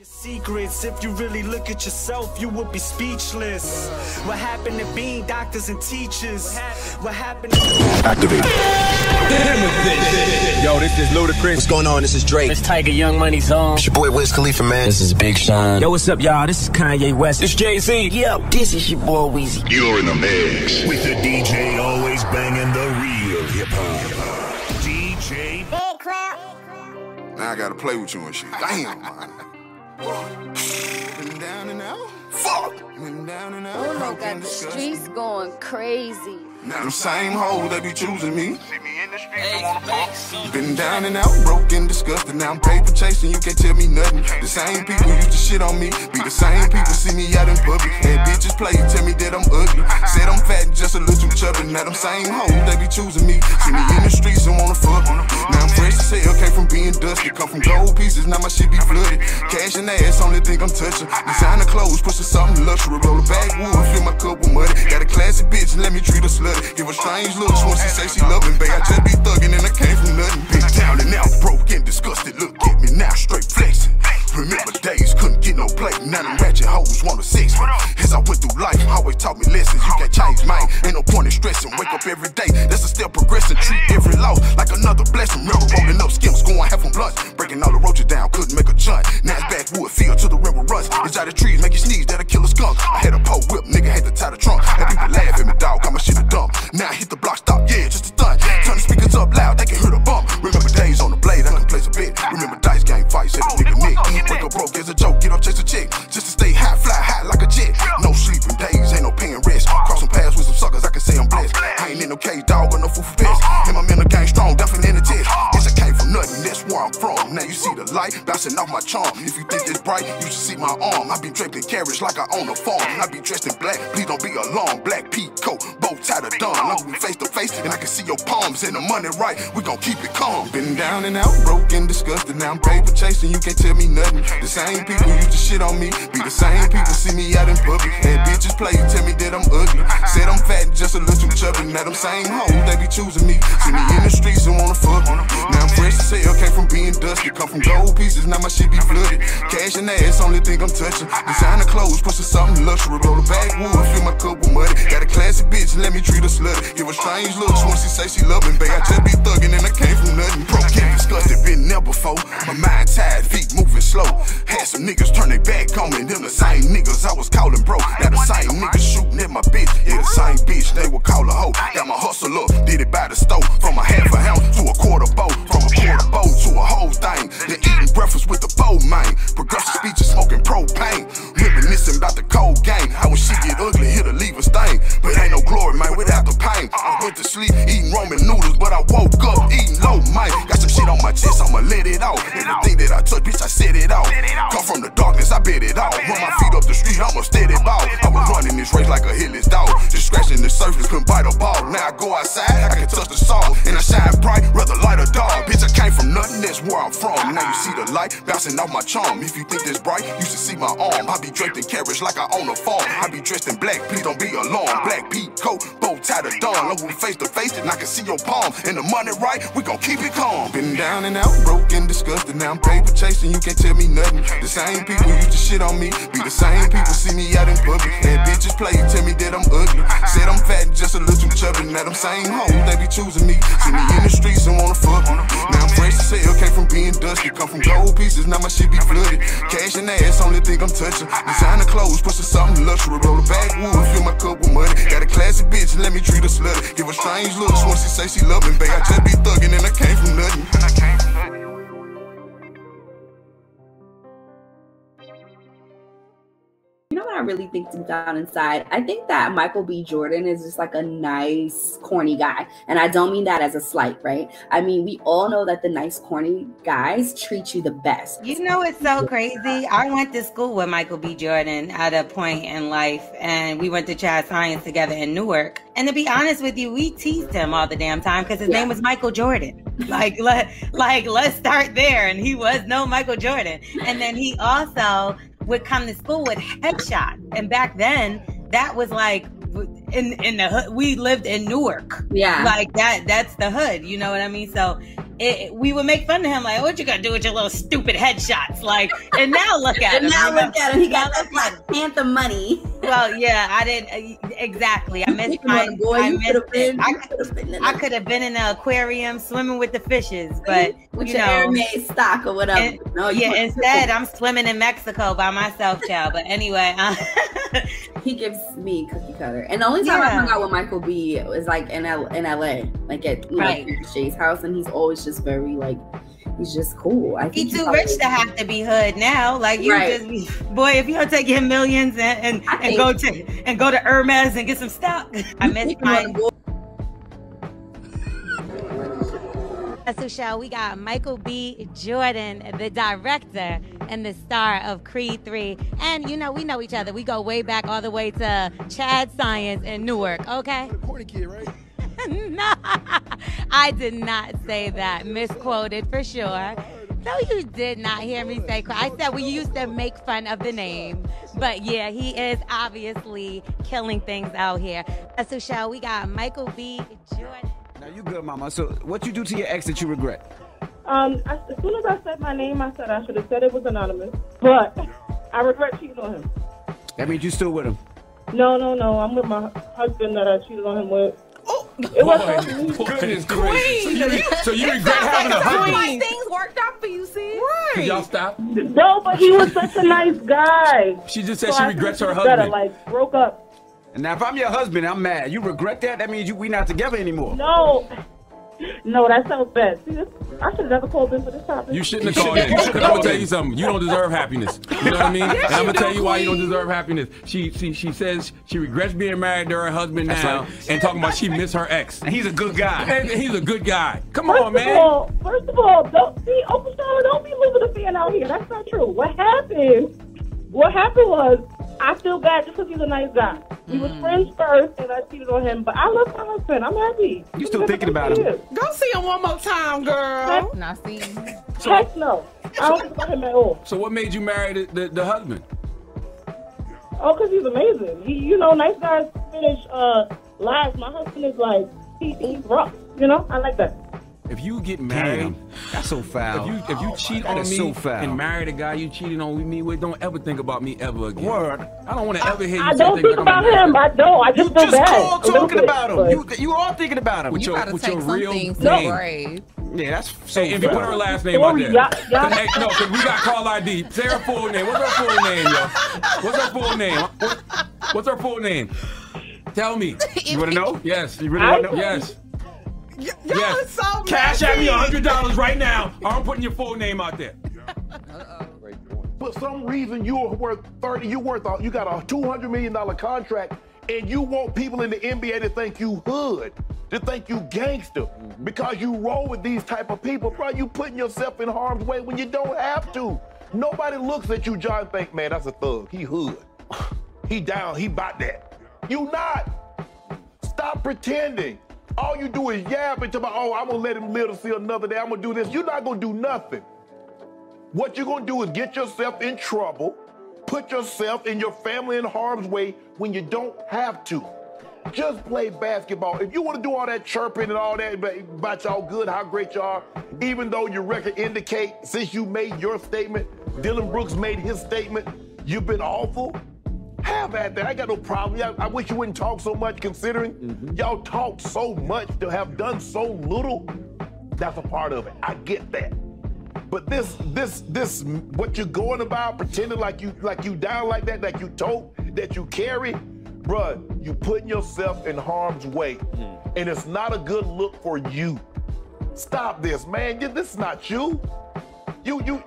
Your secrets, if you really look at yourself, you would be speechless. What happened to being doctors and teachers? What happened to activate? Yo, this is Ludacris. What's going on? This is Drake. It's Tiger Young Money Zone. It's your boy Wiz Khalifa, man. This is Big Sean. Yo, what's up, y'all? This is Kanye West. It's Jay-Z. Yo, this is your boy Weezy. You're in the mix with the DJ always banging the real hip-hop. DJ Big Clap. Now I gotta play with you and shit. Damn, man. Been down and out? Fuck! Been down and out. Oh, my God, the streets going crazy. Now the same hoes that be choosing me. See me in the streets, wanna fuck. Been down and out, broken, disgusted. Now I'm paper chasing, you can't tell me nothing. The same people used to shit on me. Be the same people see me out in public. And bitches play, tell me that I'm ugly. Said I'm fat, just a little chubby. Now them same hoes that be choosing me. See me in the streets and wanna fuck. Now I'm fresh as hell, came from being dusty. Come from gold pieces, now my shit be flooded. Cash and ass, only thing I'm touching. Designer clothes, pushing something luxury. Roll a backwood, fill my cup with muddy. Got a classy bitch, let me treat her slut. Give her strange looks when she say she loving. Babe, I just be thugging and I came from nothing. Bitch down and out, broken, disgusted. Look at me now, straight flexing. Remember days, couldn't get no play. Now them ratchet hoes wanna sex me. As I went through life, always taught me lessons. You can't change mine, ain't no point in stressing. Wake up every day, that's a step progressing. Treat every loss like another blessing. Remember rolling up skims, going half on blunts. Breaking all the roaches down, couldn't make a chunk. Now it's backwood field to the river rust. It's out of trees, make you sneeze, that'll kill a skunk. I had a pole whip, nigga had to tie the trunk. Had people laugh at me, dog, got my shit a dump. Now I hit the block, stop, yeah, just a stunt. Turn the speakers up loud, they can hear the bump. Remember days on the blade, I can place a bit. Remember dice game fights, every nigga nick. Wake up broke as a joke, get up, chase a chick. Just to stay high like a jet. No sleeping days, ain't no paying rest. Crossing paths with some suckers, I can say I'm blessed. I ain't in no cage, dog, or no fool for best. And my mental game strong, definitely in the test. Yes, I came from nothing, that's where I'm from. Now you see the light, bouncing off my charm. If you think it's bright, you should see my arm. I be draped in carriage like I own a farm. I be dressed in black, please don't be alarmed. Black peacoat, bow tie to dawn. Long we face to face, and I can see your palms. And the money right, we gon' keep it calm. Been down and out, broken, disgusted. Now I'm paper chasing, you can't tell me nothing. The same people used to shit on me. Be the same people see me out in public. And bitches play, tell me that I'm ugly. Said I'm fat, just a little chubby. Now them same hoes, they be choosing me. See me in the streets and wanna fuck. Now I'm fresh as hell, came from being dusty. Come from gold pieces, now my shit be flooded. Cash and ass, only thing I'm touching. Designer clothes, pushing something luxury. Roll a backwood, fill my cup with muddy. Got a classy bitch, let me treat her slutty. Give her strange looks when she say she loving. Babe, I just be thugging and I came from nothing. Broken, disgusted, been there before. My mind tired, feet moving slow. Had some niggas turn their back on me. Them the same niggas I was calling bro. Now the same niggas shooting at my bitch. Yeah, the same bitch they would call a hoe. Got my hustle up, did it by the stove. From a half a ounce to a quarter bowl. From a quarter bowl to a whole thing. They're eating breakfast with the bowl, man. Progressive speeches, smoking propane. Reminiscing about the cold game. How when she get ugly, it'll leave a stain. But ain't no glory, man, without the pain. I went to sleep eating Roman noodles, but I woke up eating low, man. Got some shit on my chest, I'ma let it out. Everything that I touch, bitch, I set it out. Come from the darkness, I bet it out. Run my feet up the street, I'ma steady ball. I was running this race like a headless dog. Just scratching the surface, couldn't bite a ball. Now I go outside, I can touch the saw. And I shine bright, rather light a dog. Bitch, I came from nothing, that's where I'm from. Now you see the light, bouncing off my charm. If you think this bright, you should see my arm. I be draped in carriage like I own a farm. I be dressed in black, please don't be alarmed. Black peacoat, bow tie to dawn. Look, we face to face, and I can see your palm. And the money right, we gon' keep it calm. Been down and out, broken, disgusted. Now I'm paper chasing, you can't tell me nothing. The same people used to shit on me. Be the same people see me out in public. And bitches play, tell me that I'm ugly. Said I'm fat, just a little chubby. Now them same hoes, they be choosing me. See me in the streets and wanna fuck me. Now I'm fresh as hell, came from being dusty. Come from gold pieces, now my shit be flooded. Cash and ass, only thing I'm touching. Designer clothes, pushing something luxury. Roll a backwood, fill my cup with muddy. Got a classy bitch, let me treat her slutty. Give her strange looks when she say she loving. Babe, I just be thugging and I came from nothing. I really think deep down inside, I think that Michael B. Jordan is just like a nice, corny guy. And I don't mean that as a slight, right? I mean, we all know that the nice, corny guys treat you the best. You know, it's so crazy. I went to school with Michael B. Jordan at a point in life, and we went to Chad Science together in Newark. And to be honest with you, we teased him all the damn time because his name was Michael Jordan. Let's start there. And he was no Michael Jordan. And then he also would come to school with headshots, and back then that was like in the hood. We lived in Newark, yeah, like that's the hood, you know what I mean? So we would make fun of him, like, what you gonna do with your little stupid headshots? Like, and now look at him. And now look at him. He got left like Panther money. Well, yeah, I didn't exactly. I missed my boy. I could have been in the aquarium swimming with the fishes, but with you your know, Hermes stock or whatever. And, no, yeah. Instead, I'm swimming in Mexico by myself, child. But anyway, he gives me cookie cutter. And the only time I hung out with Michael B is like in LA, like at like Shay's house, and he's always just very like. He's just cool. I think he's too rich to have to be hood now. Like you just, boy, if you don't take your millions and go to Hermes and get some stock. I miss mine. So, Shell, we got Michael B. Jordan, the director and the star of Creed 3. And, you know, we know each other. We go way back all the way to Chad Science in Newark, okay? You're the corny kid, right? No, I did not say that. Misquoted for sure. No, you did not hear me say. I said we used to make fun of the name. But yeah, he is obviously killing things out here. So, Shell, we got Michael B. Jordan. Now, you good, mama. So, what you do to your ex that you regret? As soon as I said my name, I said I should have said it was anonymous. But I regret cheating on him. That means you still with him? No, no, no. I'm with my husband that I cheated on him with. It was goodness gracious. So you regret having a husband? Things worked out for you, see? Right. Could y'all stop? No, but he was such a nice guy. She just said she regrets her husband. Like broke up. And now, if I'm your husband, I'm mad. You regret that? That means we not together anymore. No. No, that sounds bad. See, I should have never called in for this topic. You shouldn't have called in. Because I'm going to tell you something. You don't deserve happiness. You know what I mean? Yes, and I'm going to tell you why you don't deserve happiness. She says she regrets being married to her husband now and talking about she missed her ex. And he's a good guy. And he's a good guy. Come on, man. First of all, don't be, Uncle Charlotte, don't be living a fan out here. That's not true. What happened? What happened was I feel bad just because he's a nice guy. We was friends first, and I cheated on him. But I love my husband. I'm happy. You still thinking about him? Go see him one more time, girl. Not see him. Heck no. I don't think about him at all. So what made you marry the husband? Oh, because he's amazing. He, you know, nice guys finish lives. My husband is like, he's rough. You know, I like that. If you get married, that's so foul. If you cheat on me and marry the guy you cheated on me with, don't ever think about me ever again. Word. I don't want to ever hear you. I don't think about him. I don't. I just feel bad. Just call talking about him. You are thinking about him. With your real name. Yeah, that's so. If you put her last name out there. No, because we got call ID. Say her full name. What's her full name, yo? What's her full name? What's her full name? Tell me. You want to know? Yes. You really want to know? Yes. Yes. So cash at me $100 right now. I'm putting your full name out there. For some reason, you are worth 30. You worth all. You got a $200 million contract, and you want people in the NBA to think you hood, to think you gangster, because you roll with these type of people. Bro, you putting yourself in harm's way when you don't have to. Nobody looks at you, John. Think, man, that's a thug. He hood. He down. He bought that. You not. Stop pretending. All you do is yap and talk about, oh, I'm going to let him live to see another day. I'm going to do this. You're not going to do nothing. What you're going to do is get yourself in trouble, put yourself and your family in harm's way when you don't have to. Just play basketball. If you want to do all that chirping and all that about y'all good, how great you are, even though your record indicate since you made your statement, Dylan Brooks made his statement, you've been awful. Have at that. I got no problem. I wish you wouldn't talk so much considering y'all talk so much to have done so little. That's a part of it. I get that. But this what you're going about, pretending like you down like that, like you tote, that you carry, bruh, you putting yourself in harm's way. And it's not a good look for you. Stop this, man. This is not you.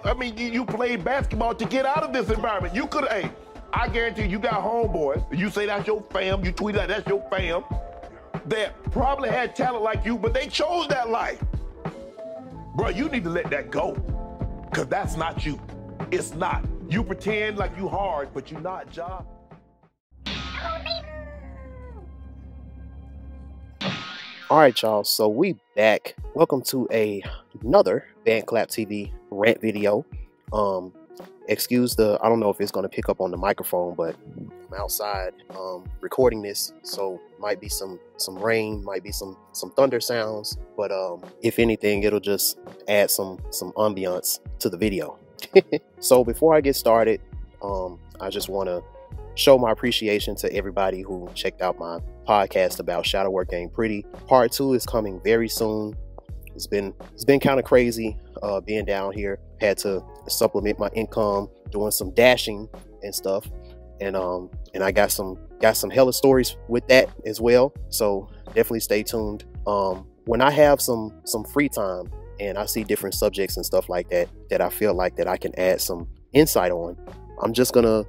I mean, you played basketball to get out of this environment. You could have, hey, I guarantee you got homeboys, you say that's your fam, you tweet that that's your fam, that probably had talent like you, but they chose that life. Bro, you need to let that go, because that's not you. It's not. You pretend like you hard, but you not, Ja. All right, y'all, so we back. Welcome to another Band Clap TV rant video. Excuse the, I don't know if it's going to pick up on the microphone, but I'm outside recording this, so might be some rain, might be some thunder sounds, but if anything, it'll just add some ambiance to the video. So before I get started, I just want to show my appreciation to everybody who checked out my podcast about Shadow Work Ain't Pretty. Part 2 is coming very soon. It's been kind of crazy being down here. Had to supplement my income doing some dashing and stuff, and I got some hella stories with that as well. So definitely stay tuned. When I have some free time and I see different subjects and stuff like that that I feel like that I can add some insight on, I'm just gonna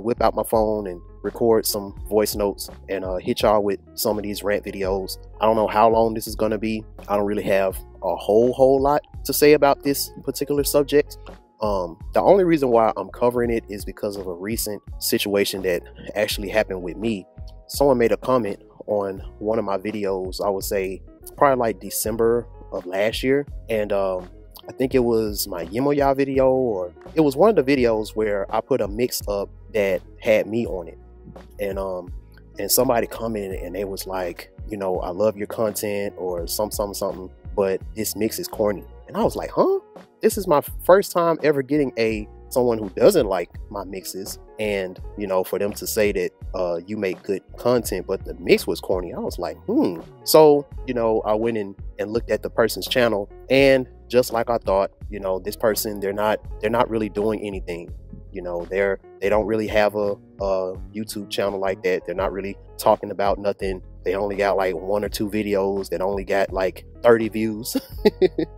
whip out my phone and record some voice notes and hit y'all with some of these rant videos. I don't know how long this is gonna be. I don't really have a whole lot to say about this particular subject. The only reason why I'm covering it is because of a recent situation that actually happened with me. Someone made a comment on one of my videos, I would say probably like December of last year, and I think it was my Yemoya video, or it was one of the videos where I put a mix up that had me on it. And somebody commented and they was like, you know, I love your content or something, but this mix is corny. And I was like, huh? This is my first time ever getting someone who doesn't like my mixes, and you know, for them to say that you make good content but the mix was corny. I was like, so you know, I went in and looked at the person's channel, and just like I thought, you know, this person, they're not really doing anything. You know, they don't really have a YouTube channel like that. They're not really talking about nothing. They only got like 1 or 2 videos that only got like 30 views.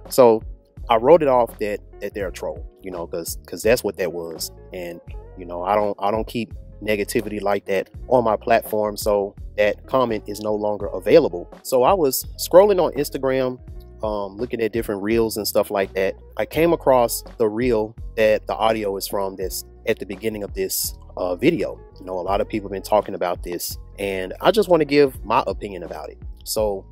So I wrote it off that they're a troll, you know, because that's what that was. And you know, I don't keep negativity like that on my platform, so that comment is no longer available. So I was scrolling on Instagram, looking at different reels and stuff like that. I came across the reel that the audio is from, that's at the beginning of this video. You know, a lot of people have been talking about this, and I just want to give my opinion about it. So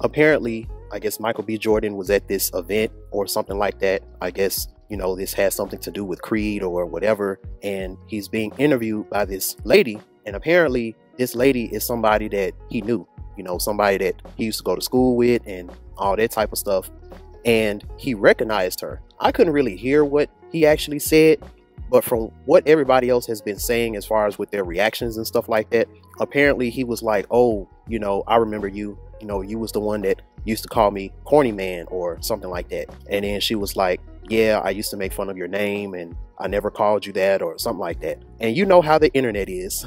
apparently, I guess Michael B. Jordan was at this event or something like that. I guess, you know, this has something to do with Creed or whatever. And he's being interviewed by this lady. And apparently this lady is somebody that he knew, you know, somebody that he used to go to school with and all that type of stuff. And he recognized her. I couldn't really hear what he actually said, but from what everybody else has been saying as far as with their reactions and stuff like that, apparently he was like, oh, you know, I remember you. You know, you was the one that used to call me corny man or something like that. And then she was like, yeah, I used to make fun of your name and I never called you that or something like that. And you know how the internet is.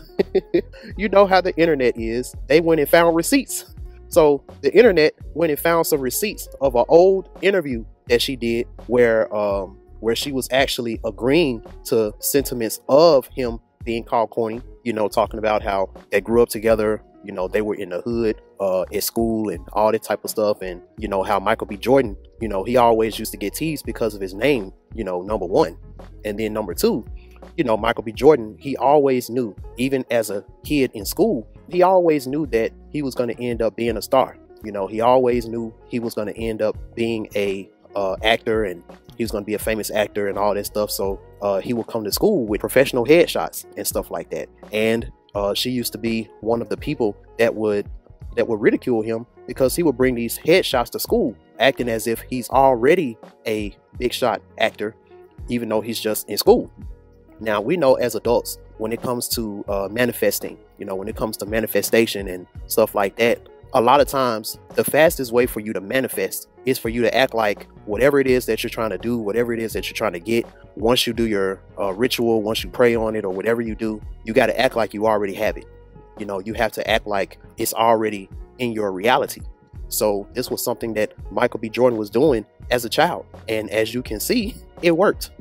You know how the internet is. They went and found receipts. So the internet went and found some receipts of an old interview that she did where she was actually agreeing to sentiments of him being called corny, you know, talking about how they grew up together. You know, they were in the hood at school and all that type of stuff. And, you know, how Michael B. Jordan, you know, he always used to get teased because of his name, you know, #1. And then #2, you know, Michael B. Jordan, he always knew, even as a kid in school, he always knew that he was going to end up being a star. You know, he always knew he was going to end up being a actor, and he was going to be a famous actor and all that stuff. So he would come to school with professional headshots and stuff like that. And she used to be one of the people that would ridicule him because he would bring these headshots to school, acting as if he's already a big shot actor, even though he's just in school. Now, we know as adults, when it comes to manifesting, you know, when it comes to manifestation and stuff like that, a lot of times the fastest way for you to manifest is for you to act like whatever it is that you're trying to do, whatever it is that you're trying to get, once you do your ritual, once you pray on it or whatever you do, you got to act like you already have it. You know, you have to act like it's already in your reality. So this was something that Michael B. Jordan was doing as a child. And as you can see, it worked.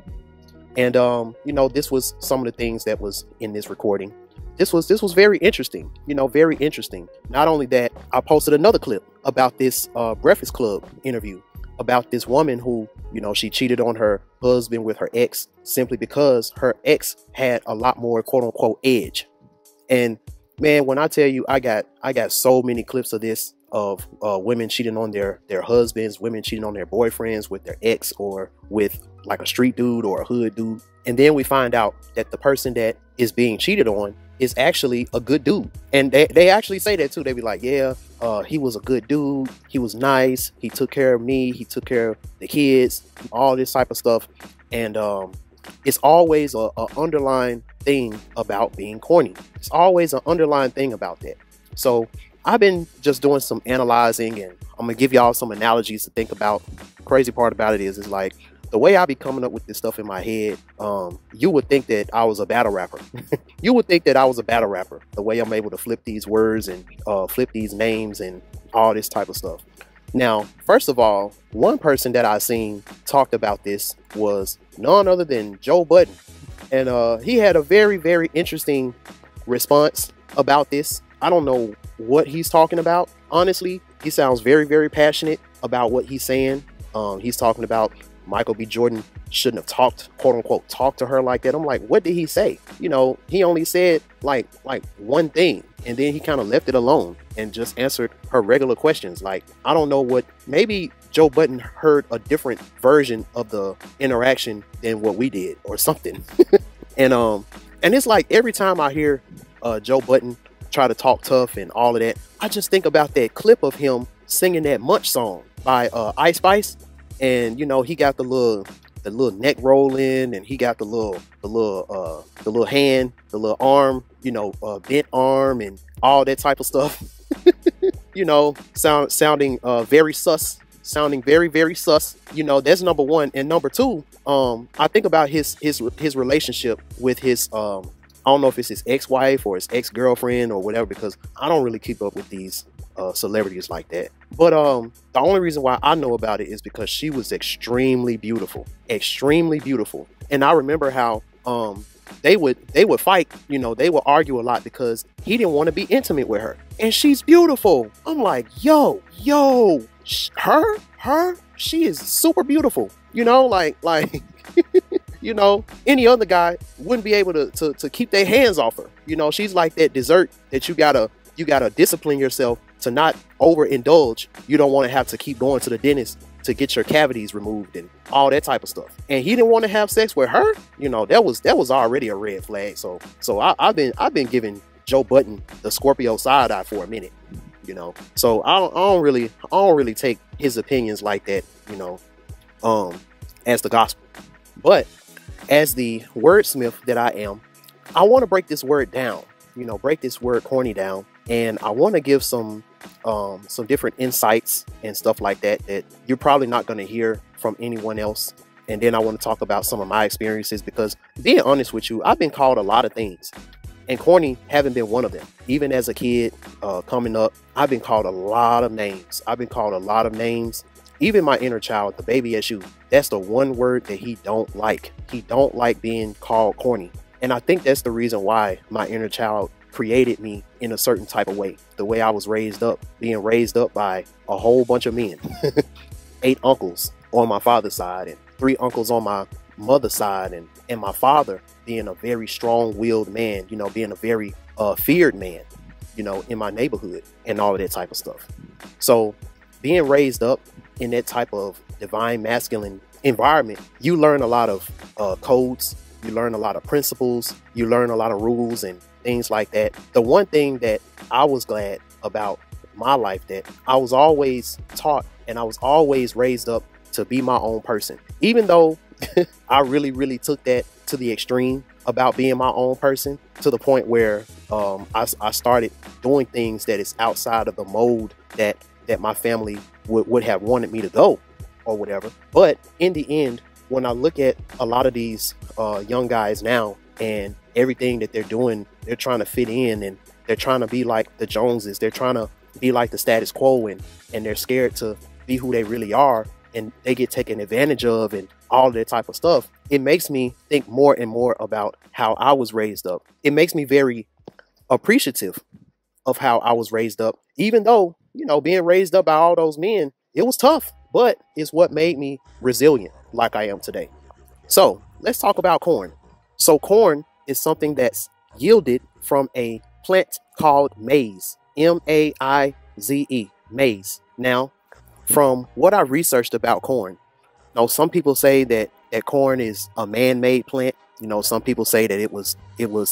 And, you know, this was some of the things that was in this recording. This was very interesting, you know, very interesting. Not only that, I posted another clip about this Breakfast Club interview about this woman who, you know, she cheated on her husband with her ex simply because her ex had a lot more quote unquote edge. And man, when I tell you, I got so many clips of this, of women cheating on their husbands, women cheating on their boyfriends with their ex or with like a street dude or a hood dude. And then we find out that the person that is being cheated on is actually a good dude. And they actually say that too. They be like, yeah, he was a good dude. He was nice. He took care of me. He took care of the kids, all this type of stuff. And it's always a underlying thing about being corny. It's always an underlying thing about that. So I've been just doing some analyzing, and I'm going to give y'all some analogies to think about. The crazy part about it is like, the way I be coming up with this stuff in my head, you would think that I was a battle rapper. You would think that I was a battle rapper, the way I'm able to flip these words and flip these names and all this type of stuff. Now, first of all, one person that I seen talked about this was none other than Joe Budden. And he had a very, very interesting response about this. I don't know what he's talking about. Honestly, he sounds very, very passionate about what he's saying. He's talking about Michael B. Jordan shouldn't have talked, quote unquote, talked to her like that. I'm like, what did he say? You know, he only said like one thing, and then he kind of left it alone and just answered her regular questions. Like, I don't know what, maybe Joe Budden heard a different version of the interaction than what we did or something. And it's like every time I hear Joe Budden try to talk tough and all of that, I just think about that clip of him singing that Munch song by Ice Spice. And you know, he got the little neck rolling, and he got the little hand, the little arm, you know, bent arm and all that type of stuff. You know, sounding very sus, sounding very, very sus. You know, that's number one. And number two, I think about his relationship with his I don't know if it's his ex-wife or his ex-girlfriend or whatever, because I don't really keep up with these celebrities like that. But the only reason why I know about it is because she was extremely beautiful, extremely beautiful. And I remember how they would fight, you know, they would argue a lot because he didn't want to be intimate with her, and she's beautiful. I'm like, yo, her, she is super beautiful, you know, like you know, any other guy wouldn't be able to keep their hands off her. You know, she's like that dessert that you gotta discipline yourself to not overindulge. You don't want to have to keep going to the dentist to get your cavities removed and all that type of stuff. And he didn't want to have sex with her. You know, that was already a red flag. So I've been giving Joe Budden the Scorpio side eye for a minute. You know, so I don't really take his opinions like that, you know, as the gospel. But as the wordsmith that I am, I want to break this word down, you know, break this word corny down. And I want to give some different insights and stuff like that, that you're probably not going to hear from anyone else. And then I want to talk about some of my experiences, because being honest with you, I've been called a lot of things, and corny haven't been one of them. Even as a kid coming up, I've been called a lot of names. I've been called a lot of names. Even my inner child, the baby Eshu, that's the one word that he don't like. He don't like being called corny. And I think that's the reason why my inner child created me in a certain type of way. The way I was raised up, being raised up by a whole bunch of men. 8 uncles on my father's side and 3 uncles on my mother's side. And my father being a very strong-willed man, you know, being a very feared man, you know, in my neighborhood and all of that type of stuff. So being raised up in that type of divine masculine environment, you learn a lot of codes, you learn a lot of principles, you learn a lot of rules and things like that. The one thing that I was glad about my life, that I was always taught and I was always raised up to be my own person, even though I really, really took that to the extreme about being my own person, to the point where I started doing things that is outside of the mold that my family would have wanted me to go or whatever. But in the end, when I look at a lot of these young guys now and everything that they're doing, they're trying to fit in and they're trying to be like the Joneses. They're trying to be like the status quo, and they're scared to be who they really are, and they get taken advantage of and all that type of stuff. It makes me think more and more about how I was raised up. It makes me very appreciative of how I was raised up, even though, you know, being raised up by all those men, it was tough, but it's what made me resilient like I am today. So let's talk about corn. So corn is something that's yielded from a plant called maize, M-A-I-Z-E, maize. Now, from what I researched about corn, now some people say that that corn is a man-made plant. You know, some people say that it was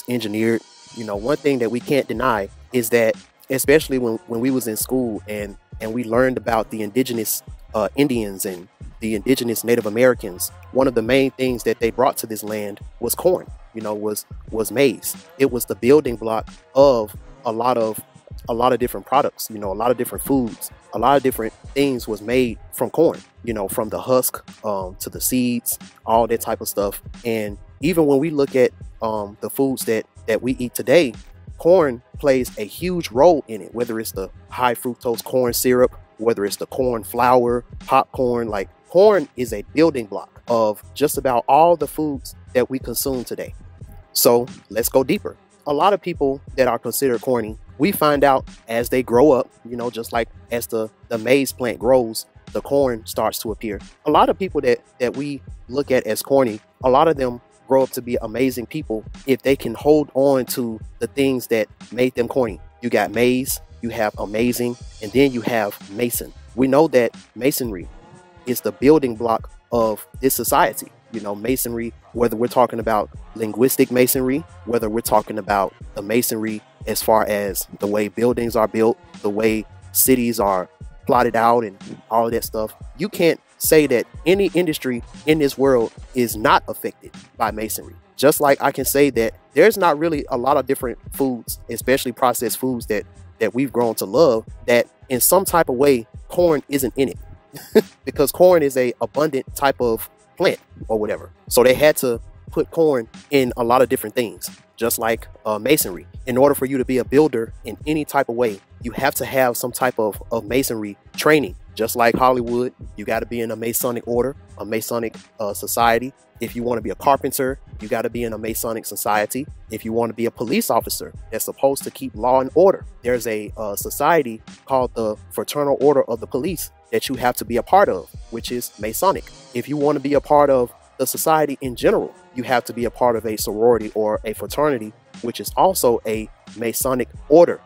engineered. You know, one thing that we can't deny is that, especially when we was in school and we learned about the indigenous Indians and the indigenous Native Americans, one of the main things that they brought to this land was corn, you know, was maize. It was the building block of a lot of different products, you know, a lot of different foods, a lot of different things was made from corn, you know, from the husk to the seeds, all that type of stuff. And even when we look at the foods that we eat today, corn plays a huge role in it, whether it's the high fructose corn syrup, whether it's the corn flour, popcorn. Like, corn is a building block of just about all the foods that we consume today. So let's go deeper. A lot of people that are considered corny, we find out as they grow up, you know, just like as the maize plant grows, the corn starts to appear. A lot of people that we look at as corny, a lot of them grow up to be amazing people if they can hold on to the things that made them corny. You got maize, you have amazing, and then you have mason. We know that masonry is the building block of this society. You know, masonry, whether we're talking about linguistic masonry, whether we're talking about the masonry as far as the way buildings are built, the way cities are plotted out and all of that stuff. You can't say that any industry in this world is not affected by masonry. Just like I can say that there's not really a lot of different foods, especially processed foods that we've grown to love, that in some type of way, corn isn't in it because corn is a abundant type of plant or whatever. So they had to put corn in a lot of different things, just like masonry. In order for you to be a builder in any type of way, you have to have some type of masonry training. Just like Hollywood, you got to be in a Masonic order, a Masonic society. If you want to be a carpenter, you got to be in a Masonic society. If you want to be a police officer that's supposed to keep law and order, there's a society called the Fraternal Order of the Police that you have to be a part of, which is Masonic. If you want to be a part of the society in general, you have to be a part of a sorority or a fraternity, which is also a Masonic order.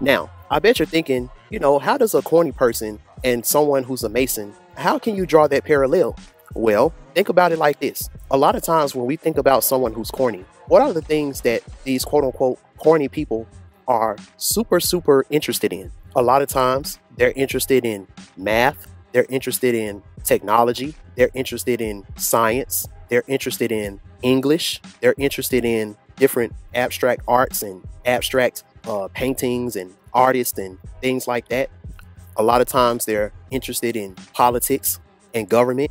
Now, I bet you're thinking, you know, how does a corny person and someone who's a Mason, how can you draw that parallel? Well, think about it like this. A lot of times when we think about someone who's corny, what are the things that these quote unquote corny people are super, super interested in? A lot of times they're interested in math, they're interested in technology, they're interested in science, they're interested in English, they're interested in different abstract arts and abstract paintings and artists and things like that. A lot of times they're interested in politics and government.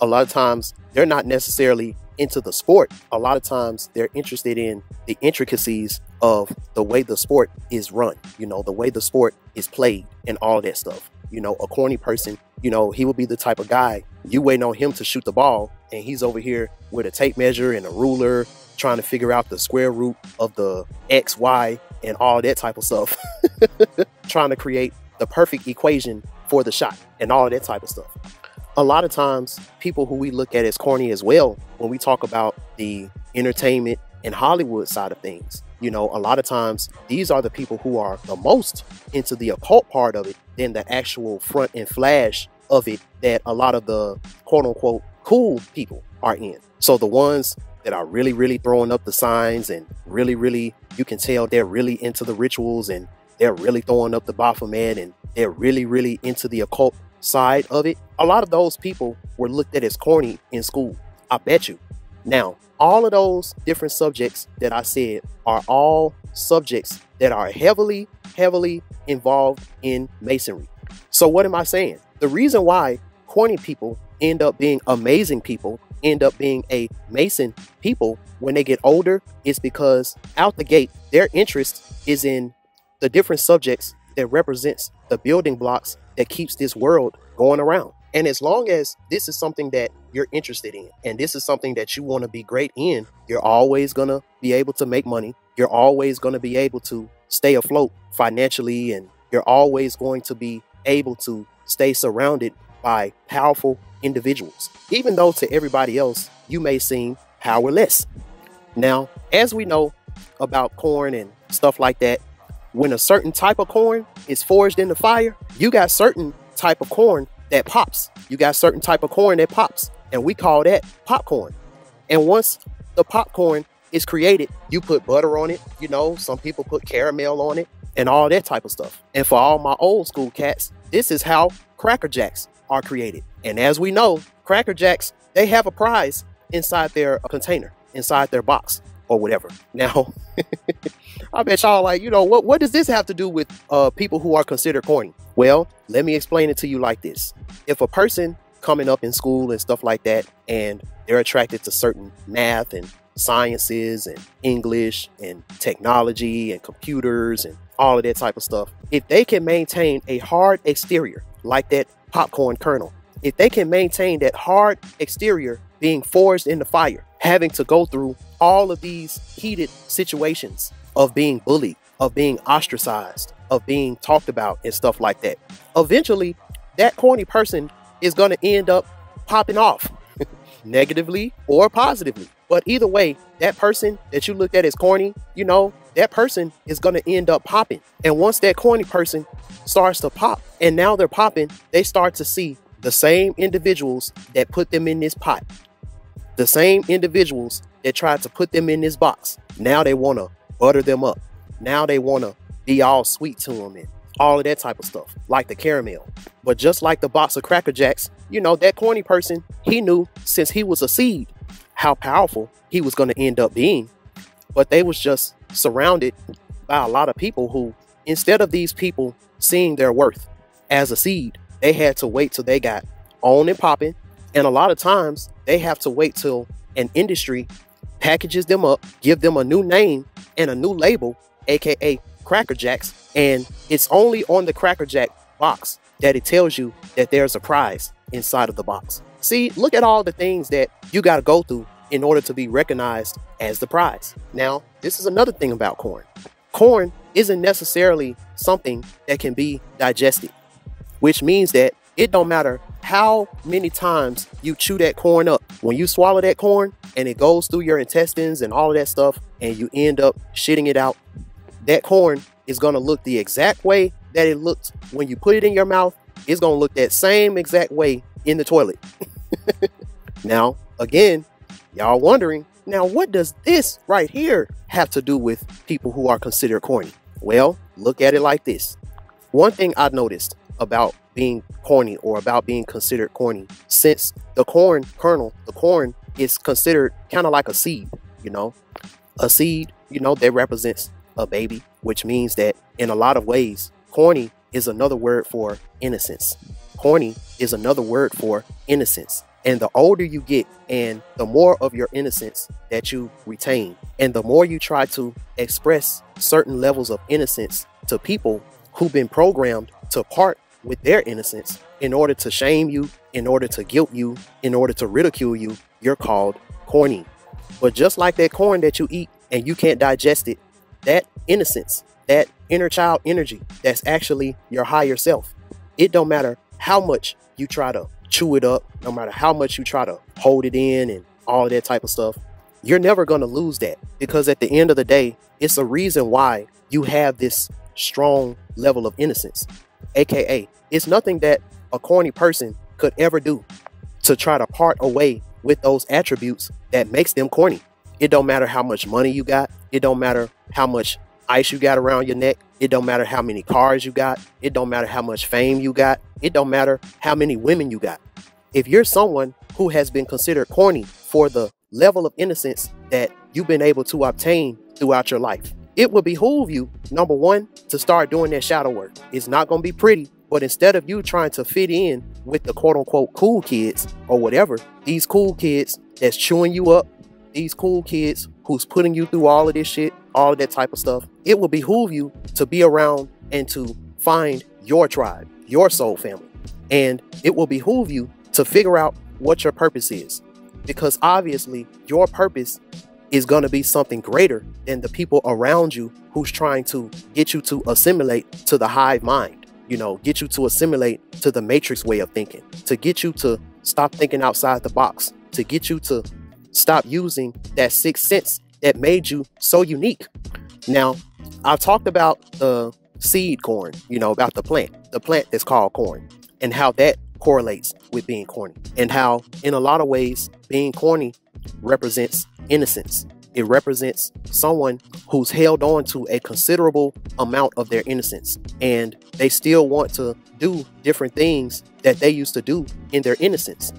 A lot of times they're not necessarily into the sport. A lot of times they're interested in the intricacies of the way the sport is run, you know, the way the sport is played and all that stuff. You know, a corny person, you know, he will be the type of guy you waiting on him to shoot the ball, and he's over here with a tape measure and a ruler trying to figure out the square root of the X, Y and all that type of stuff, trying to create the perfect equation for the shot and all that type of stuff. A lot of times people who we look at as corny as well, when we talk about the entertainment and Hollywood side of things, you know, a lot of times these are the people who are the most into the occult part of it than the actual front and flash of it that a lot of the quote unquote cool people are in. So the ones that are really, really throwing up the signs and really, really, you can tell they're really into the rituals and they're really throwing up the Baphomet and they're really, really into the occult side of it. A lot of those people were looked at as corny in school. I bet you. Now, all of those different subjects that I said are all subjects that are heavily, heavily involved in masonry. So what am I saying? The reason why corny people end up being amazing people, end up being a Mason people when they get older, is because out the gate, their interest is in the different subjects that represents the building blocks that keeps this world going around. And as long as this is something that you're interested in, and this is something that you want to be great in, you're always going to be able to make money. You're always going to be able to stay afloat financially, and you're always going to be able to stay surrounded by powerful individuals, even though to everybody else, you may seem powerless. Now, as we know about corn and stuff like that, when a certain type of corn is forged in the fire, you got certain type of corn that pops. You got certain type of corn that pops. and we call that popcorn. And once the popcorn is created, you put butter on it, you know, some people put caramel on it and all that type of stuff. And for all my old school cats, this is how Cracker Jacks are created. And as we know, Cracker Jacks, they have a prize inside their container, inside their box or whatever. Now, I bet y'all like, you know, what does this have to do with people who are considered corny? Well, let me explain it to you like this. If a person coming up in school and stuff like that, and they're attracted to certain math and sciences and English and technology and computers and all of that type of stuff, if they can maintain a hard exterior like that popcorn kernel, if they can maintain that hard exterior being forged in the fire, having to go through all of these heated situations of being bullied, of being ostracized, of being talked about and stuff like that, eventually that corny person is going to end up popping off negatively or positively. But either way, that person that you looked at as corny, you know, that person is going to end up popping. And once that corny person starts to pop and now they're popping, they start to see the same individuals that put them in this pot, the same individuals that tried to put them in this box. Now they want to butter them up. Now they want to be all sweet to them and all of that type of stuff, like the caramel. But just like the box of Cracker Jacks, you know, that corny person, he knew since he was a seed how powerful he was going to end up being. But they was just surrounded by a lot of people who, instead of these people seeing their worth as a seed, they had to wait till they got on and popping. And a lot of times they have to wait till an industry packages them up, give them a new name and a new label, aka Cracker Jacks, and it's only on the Cracker Jack box that it tells you that there's a prize inside of the box. See, look at all the things that you got to go through in order to be recognized as the prize. Now, this is another thing about corn. Corn isn't necessarily something that can be digested, which means that it don't matter how many times you chew that corn up. When you swallow that corn and it goes through your intestines and all of that stuff and you end up shitting it out, that corn is going to look the exact way that it looked when you put it in your mouth. It's going to look that same exact way in the toilet. Now, again, y'all wondering, now what does this right here have to do with people who are considered corny? Well, look at it like this. One thing I've noticed about being corny or about being considered corny, since the corn kernel, the corn is considered kind of like a seed, you know, a seed, you know, that represents a baby, which means that in a lot of ways, corny is another word for innocence. Corny is another word for innocence. And the older you get and the more of your innocence that you retain, and the more you try to express certain levels of innocence to people who've been programmed to part with their innocence in order to shame you, in order to guilt you, in order to ridicule you, you're called corny. But just like that corn that you eat and you can't digest it, that innocence, that inner child energy, that's actually your higher self. It don't matter how much you try to chew it up, no matter how much you try to hold it in and all of that type of stuff, you're never going to lose that, because at the end of the day, it's a reason why you have this strong level of innocence, aka it's nothing that a corny person could ever do to try to part away with those attributes that makes them corny. It don't matter how much money you got. It don't matter how much ice you got around your neck. It don't matter how many cars you got. It don't matter how much fame you got. It don't matter how many women you got. If you're someone who has been considered corny for the level of innocence that you've been able to obtain throughout your life, it would behoove you, number one, to start doing that shadow work. It's not going to be pretty, but instead of you trying to fit in with the quote unquote cool kids or whatever, these cool kids that's chewing you up, these cool kids who's putting you through all of this shit, all of that type of stuff, it will behoove you to be around and to find your tribe, your soul family. And it will behoove you to figure out what your purpose is, because obviously your purpose is going to be something greater than the people around you who's trying to get you to assimilate to the hive mind, you know, get you to assimilate to the matrix way of thinking, to get you to stop thinking outside the box, to get you to stop using that sixth sense that made you so unique. Now, I've talked about the seed corn, you know, about the plant that's called corn, and how that correlates with being corny, and how in a lot of ways being corny represents innocence. It represents someone who's held on to a considerable amount of their innocence, and they still want to do different things that they used to do in their innocence,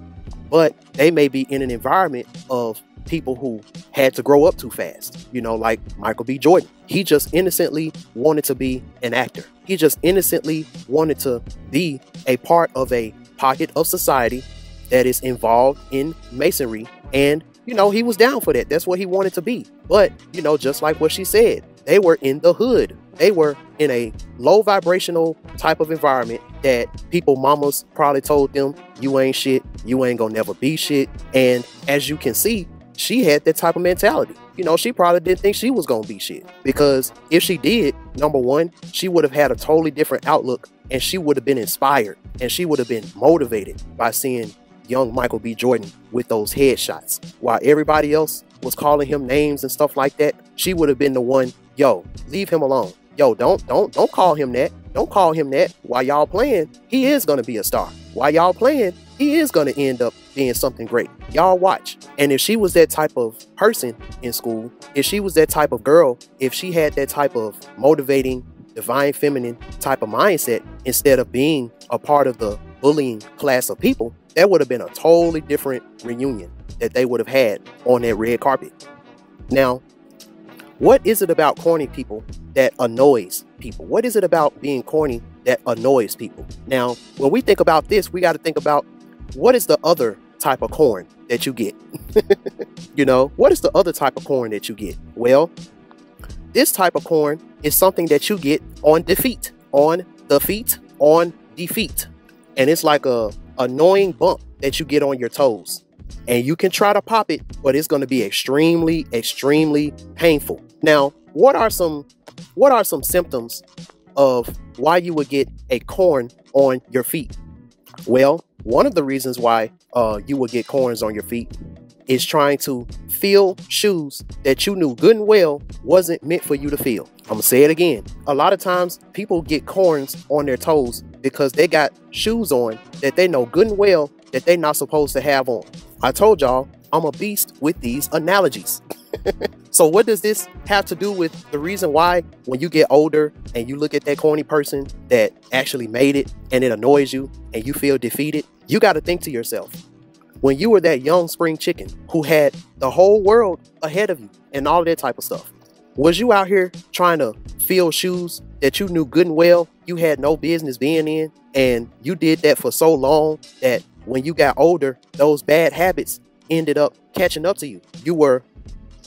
but they may be in an environment of people who had to grow up too fast, you know, like Michael B. Jordan. He just innocently wanted to be an actor. He just innocently wanted to be a part of a pocket of society that is involved in masonry, and you know, he was down for that. That's what he wanted to be. But, you know, just like what she said, they were in the hood. They were in a low vibrational type of environment that people mamas probably told them, you ain't shit, you ain't gonna never be shit. And as you can see, she had that type of mentality. You know, she probably didn't think she was gonna be shit, because if she did, number one, she would have had a totally different outlook, and she would have been inspired, and she would have been motivated by seeing young Michael B. Jordan with those headshots. While everybody else was calling him names and stuff like that, she would have been the one, yo, leave him alone. Yo, don't call him that. Don't call him that. While y'all playing, he is gonna be a star. While y'all playing, he is gonna end up being something great. Y'all watch. And if she was that type of person in school, if she was that type of girl, if she had that type of motivating, divine feminine type of mindset, instead of being a part of the bullying class of people, that would have been a totally different reunion that they would have had on that red carpet. Now, what is it about corny people that annoys people? What is it about being corny that annoys people? Now, when we think about this, we got to think about, what is the other type of corn that you get? You know, what is the other type of corn that you get? Well, this type of corn is something that you get on defeat, on the feet, on defeat. And it's like a annoying bump that you get on your toes, and you can try to pop it, but it's going to be extremely, extremely painful. Now, what are some symptoms of why you would get a corn on your feet? Well, one of the reasons why you would get corns on your feet is trying to fill shoes that you knew good and well wasn't meant for you to fill. I'm gonna say it again. A lot of times people get corns on their toes because they got shoes on that they know good and well that they're not supposed to have on. I told y'all, I'm a beast with these analogies. So what does this have to do with the reason why when you get older and you look at that corny person that actually made it and it annoys you and you feel defeated? You gotta think to yourself, when you were that young spring chicken who had the whole world ahead of you and all that type of stuff, was you out here trying to fill shoes that you knew good and well you had no business being in? And you did that for so long that when you got older, those bad habits ended up catching up to you. You were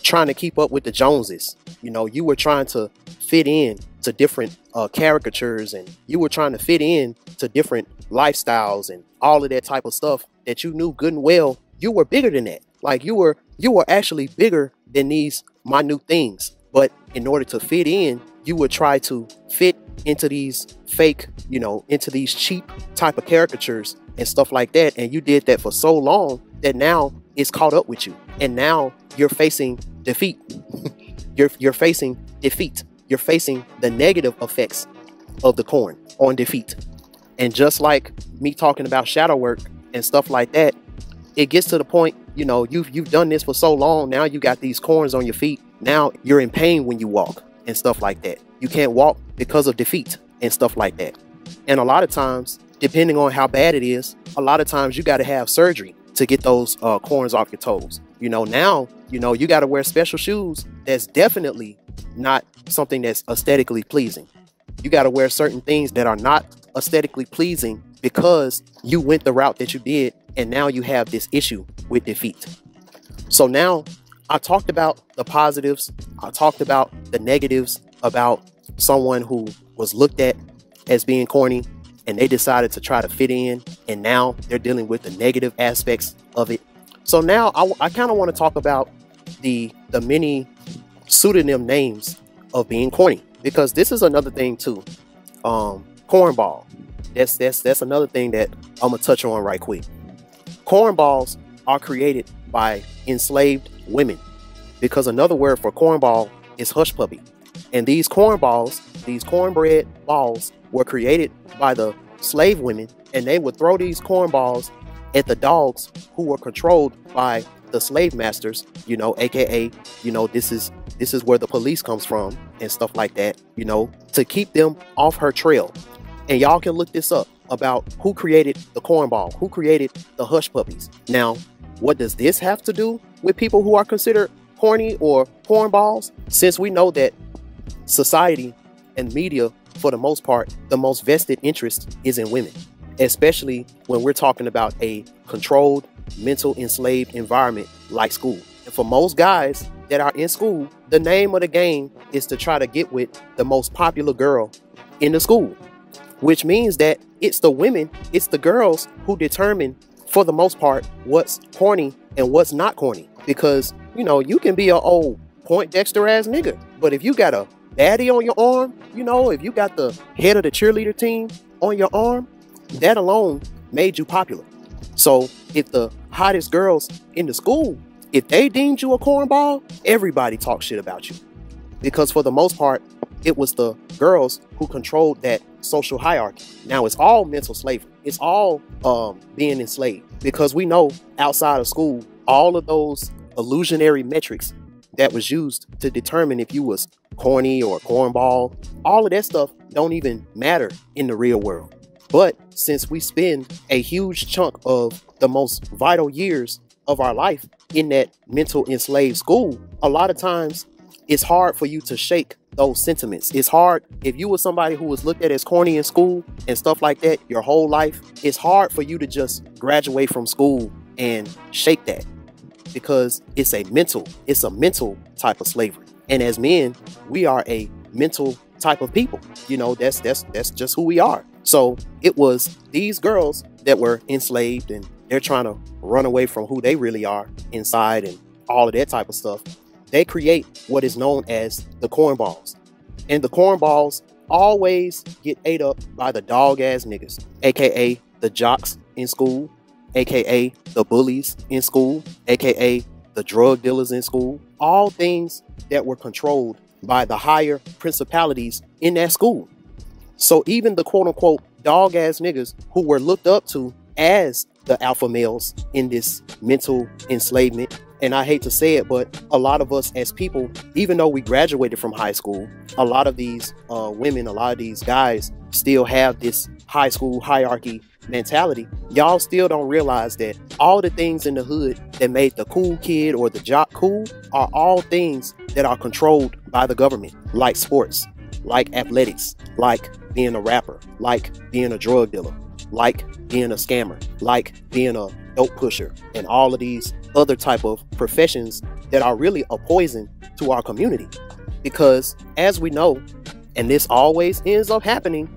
trying to keep up with the Joneses. You know, you were trying to fit in to different caricatures, and you were trying to fit in to different lifestyles and all of that type of stuff that you knew good and well you were bigger than that. Like you were actually bigger than these minute things. But in order to fit in, you would try to fit into these fake, you know, into these cheap type of caricatures and stuff like that. And you did that for so long that now it's caught up with you. And now you're facing defeat. You're facing defeat. You're facing the negative effects of the corn on defeat. And just like me talking about shadow work and stuff like that, it gets to the point, you know, you've done this for so long. Now you got these corns on your feet. Now you're in pain when you walk and stuff like that. You can't walk because of defeat and stuff like that. And a lot of times, depending on how bad it is, a lot of times you got to have surgery to get those corns off your toes. You know, now, you know, you got to wear special shoes. That's definitely not something that's aesthetically pleasing. You got to wear certain things that are not aesthetically pleasing because you went the route that you did, and now you have this issue with defeat. So now I talked about the positives. I talked about the negatives about someone who was looked at as being corny and they decided to try to fit in, and now they're dealing with the negative aspects of it. So now I kind of want to talk about the many pseudonym names of being corny, because this is another thing too. Cornball. That's another thing that I'm gonna touch on right quick. Cornballs are created by enslaved women, because another word for cornball is hush puppy. And these cornballs, these cornbread balls, were created by the slave women and they would throw these cornballs at the dogs who were controlled by the slave masters, you know, aka, you know, this is where the police comes from and stuff like that, you know, to keep them off her trail. And y'all can look this up about who created the cornball, who created the hush puppies. Now, what does this have to do with people who are considered corny or cornballs? Since we know that society and media, for the most part, the most vested interest is in women, especially when we're talking about a controlled, mental enslaved environment like school. And for most guys that are in school, the name of the game is to try to get with the most popular girl in the school, which means that it's the women, it's the girls who determine, for the most part, what's corny and what's not corny. Because, you know, you can be an old Poindexter ass nigga, but if you got a baddie on your arm, you know, if you got the head of the cheerleader team on your arm, that alone made you popular. So if the hottest girls in the school, if they deemed you a cornball, everybody talked shit about you, because for the most part, it was the girls who controlled that social hierarchy. Now, it's all mental slavery. It's all being enslaved, because we know outside of school, all of those illusionary metrics that was used to determine if you was corny or cornball, all of that stuff don't even matter in the real world. But since we spend a huge chunk of the most vital years of our life in that mental enslaved school, a lot of times it's hard for you to shake those sentiments. It's hard. If you were somebody who was looked at as corny in school and stuff like that your whole life, it's hard for you to just graduate from school and shake that, because it's a mental type of slavery. And as men, we are a mental type of people. You know, that's just who we are. So it was these girls that were enslaved, and they're trying to run away from who they really are inside and all of that type of stuff. They create what is known as the cornballs. And the cornballs always get ate up by the dog ass niggas, aka the jocks in school, aka the bullies in school, aka the drug dealers in school. All things that were controlled by the higher principalities in that school. So even the quote unquote dog ass niggas who were looked up to as the alpha males in this mental enslavement. And I hate to say it, but a lot of us as people, even though we graduated from high school, a lot of these women, a lot of these guys still have this high school hierarchy mentality. Y'all still don't realize that all the things in the hood that made the cool kid or the jock cool are all things that are controlled by the government, like sports, like athletics, like being a rapper, like being a drug dealer, like being a scammer, like being a dope pusher, and all of these other type of professions that are really a poison to our community. Because as we know, and this always ends up happening,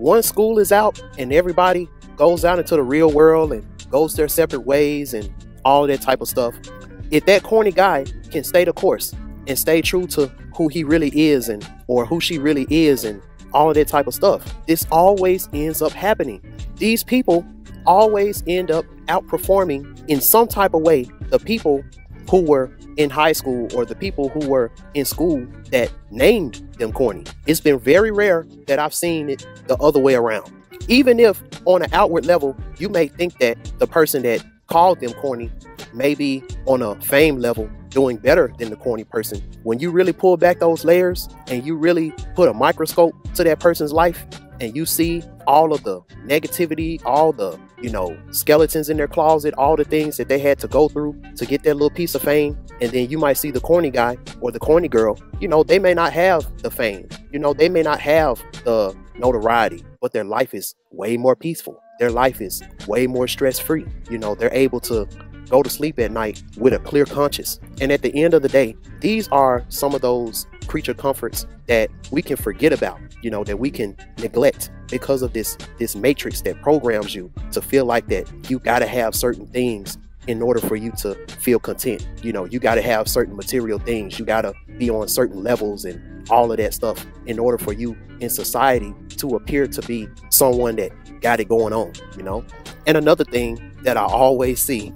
once school is out and everybody goes out into the real world and goes their separate ways and all that type of stuff, if that corny guy can stay the course and stay true to who he really is and or who she really is and all of that type of stuff, this always ends up happening. These people always end up outperforming in some type of way the people who were in high school or the people who were in school that named them corny. It's been very rare that I've seen it the other way around. Even if on an outward level, you may think that the person that called them corny may be on a fame level doing better than the corny person. When you really pull back those layers and you really put a microscope to that person's life, and you see all of the negativity, all the, you know, skeletons in their closet, all the things that they had to go through to get that little piece of fame. And then you might see the corny guy or the corny girl, you know, they may not have the fame, you know, they may not have the notoriety, but their life is way more peaceful. Their life is way more stress-free. You know, they're able to go to sleep at night with a clear conscience. And at the end of the day, these are some of those creature comforts that we can forget about, you know, that we can neglect because of this matrix that programs you to feel like that you gotta have certain things in order for you to feel content. You know, you gotta have certain material things, you gotta be on certain levels and all of that stuff in order for you in society to appear to be someone that got it going on, you know. And another thing that I always see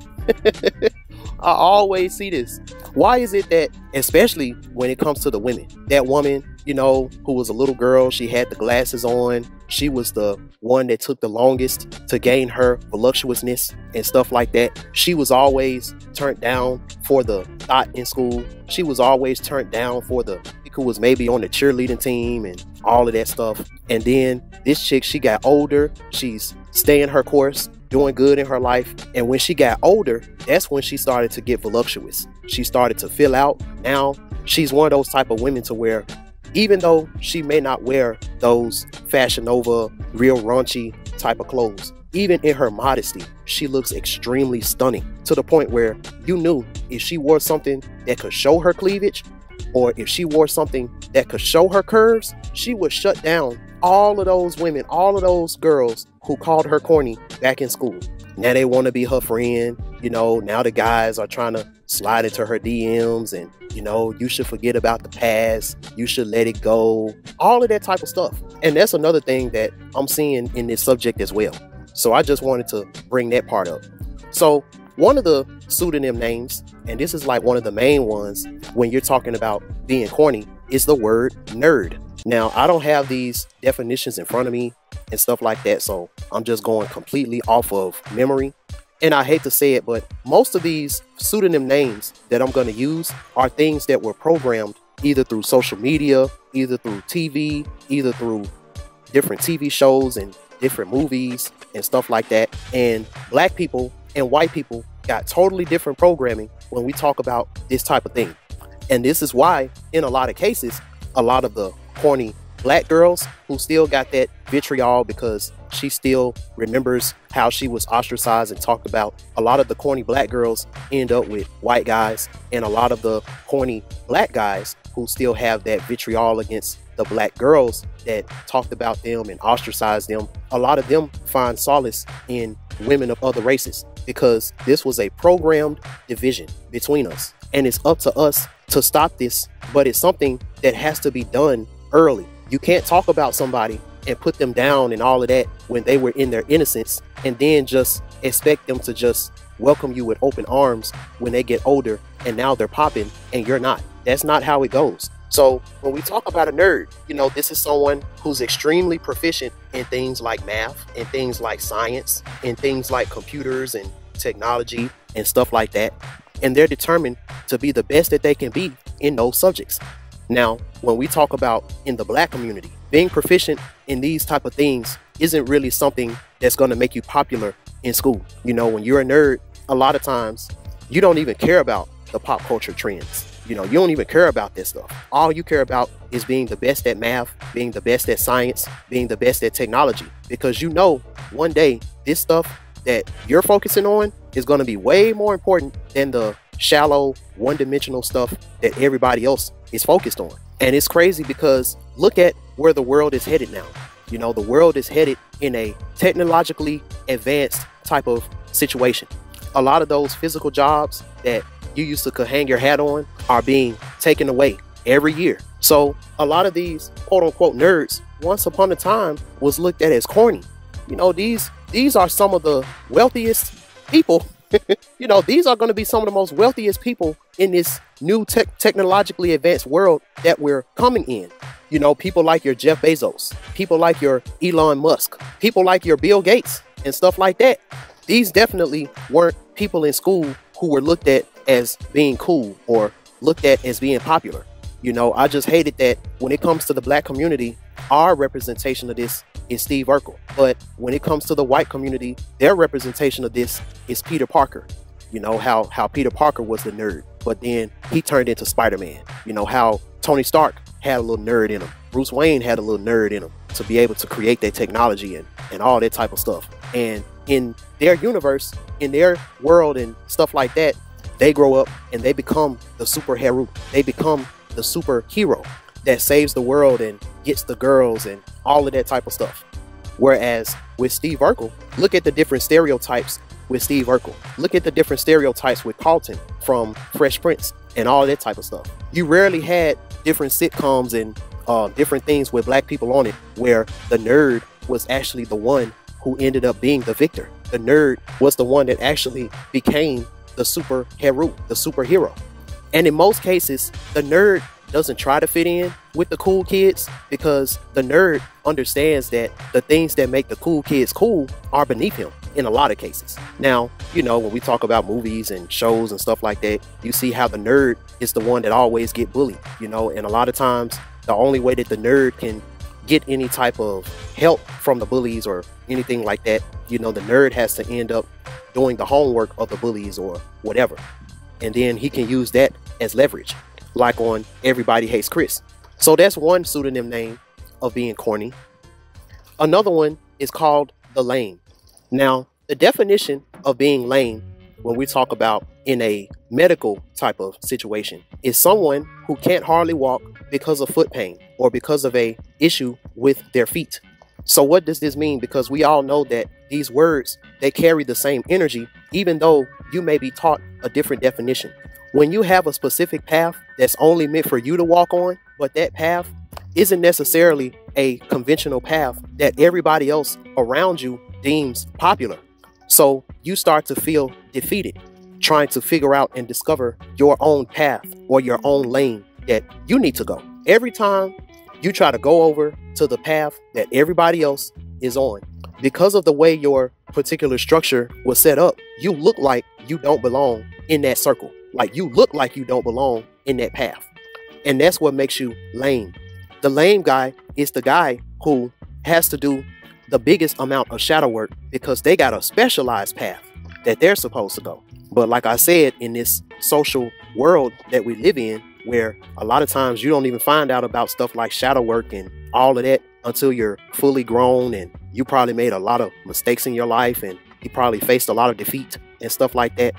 I always see this. Why is it that, especially when it comes to the women, that woman, you know, who was a little girl, she had the glasses on, she was the one that took the longest to gain her voluptuousness and stuff like that. She was always turned down for the thought in school. She was always turned down for the who was maybe on the cheerleading team and all of that stuff. And then this chick, she got older, she's staying her course, doing good in her life. And when she got older, that's when she started to get voluptuous. She started to fill out. Now she's one of those type of women to where, even though she may not wear those Fashion Nova, real raunchy type of clothes, even in her modesty, she looks extremely stunning, to the point where you knew if she wore something that could show her cleavage, or if she wore something that could show her curves, she would shut down all of those women, all of those girls who called her corny back in school. Now they want to be her friend. You know, now the guys are trying to slide into her DMs and, you know, you should forget about the past, you should let it go, all of that type of stuff. And that's another thing that I'm seeing in this subject as well. So I just wanted to bring that part up. So one of the pseudonym names, and this is like one of the main ones when you're talking about being corny, is the word nerd. Now, I don't have these definitions in front of me and stuff like that, so I'm just going completely off of memory. And I hate to say it, but most of these pseudonym names that I'm going to use are things that were programmed either through social media, either through TV, either through different TV shows and different movies and stuff like that. And black people and white people got totally different programming when we talk about this type of thing. And this is why, in a lot of cases, a lot of the corny black girls who still got that vitriol because she still remembers how she was ostracized and talked about, a lot of the corny black girls end up with white guys, and a lot of the corny black guys who still have that vitriol against the black girls that talked about them and ostracized them, a lot of them find solace in women of other races, because this was a programmed division between us. And it's up to us to stop this, but it's something that has to be done early. You can't talk about somebody and put them down and all of that when they were in their innocence, and then just expect them to just welcome you with open arms when they get older and now they're popping and you're not. That's not how it goes. So when we talk about a nerd, you know, this is someone who's extremely proficient in things like math and things like science and things like computers and technology and stuff like that. And they're determined to be the best that they can be in those subjects. Now, when we talk about in the black community, being proficient in these type of things isn't really something that's going to make you popular in school. You know, when you're a nerd, a lot of times you don't even care about the pop culture trends. You know, you don't even care about this stuff. All you care about is being the best at math, being the best at science, being the best at technology, because you know one day this stuff that you're focusing on is going to be way more important than the shallow, one-dimensional stuff that everybody else is focused on. And it's crazy because look at where the world is headed now. You know, the world is headed in a technologically advanced type of situation. A lot of those physical jobs that you used to hang your hat on are being taken away every year. So a lot of these quote-unquote nerds once upon a time was looked at as corny. You know, these are some of the wealthiest people. You know, these are going to be some of the most wealthiest people in this new technologically advanced world that we're coming in. You know, people like your Jeff Bezos, people like your Elon Musk, people like your Bill Gates and stuff like that. These definitely weren't people in school who were looked at as being cool or looked at as being popular. You know, I just hated that when it comes to the black community, our representation of this is Steve Urkel. But when it comes to the white community, their representation of this is Peter Parker. You know, how Peter Parker was the nerd, but then he turned into Spider-Man. You know, how Tony Stark had a little nerd in him. Bruce Wayne had a little nerd in him to be able to create that technology and all that type of stuff. And in their universe, in their world and stuff like that, they grow up and they become the superhero. They become the superhero that saves the world and gets the girls and all of that type of stuff. Whereas with Steve Urkel, look at the different stereotypes with Steve Urkel. Look at the different stereotypes with Carlton from Fresh Prince and all that type of stuff. You rarely had different sitcoms and different things with black people on it where the nerd was actually the one who ended up being the victor. The nerd was the one that actually became the superhero. And in most cases, the nerd doesn't try to fit in with the cool kids because the nerd understands that the things that make the cool kids cool are beneath him in a lot of cases. Now, you know, when we talk about movies and shows and stuff like that, you see how the nerd is the one that always get bullied, you know, and a lot of times the only way that the nerd can get any type of help from the bullies or anything like that, you know, the nerd has to end up doing the homework of the bullies or whatever. And then he can use that as leverage, like on Everybody Hates Chris. So that's one pseudonym name of being corny. Another one is called the lame. Now, the definition of being lame, when we talk about in a medical type of situation, is someone who can't hardly walk because of foot pain or because of a issue with their feet. So what does this mean? Because we all know that these words, they carry the same energy, even though you may be taught a different definition. When you have a specific path that's only meant for you to walk on, but that path isn't necessarily a conventional path that everybody else around you deems popular. So you start to feel defeated, trying to figure out and discover your own path or your own lane that you need to go. Every time you try to go over to the path that everybody else is on, because of the way your particular structure was set up, you look like you don't belong in that circle. Like, you look like you don't belong in that path. And that's what makes you lame. The lame guy is the guy who has to do the biggest amount of shadow work because they got a specialized path that they're supposed to go. But like I said, in this social world that we live in, where a lot of times you don't even find out about stuff like shadow work and all of that until you're fully grown and you probably made a lot of mistakes in your life and you probably faced a lot of defeat and stuff like that.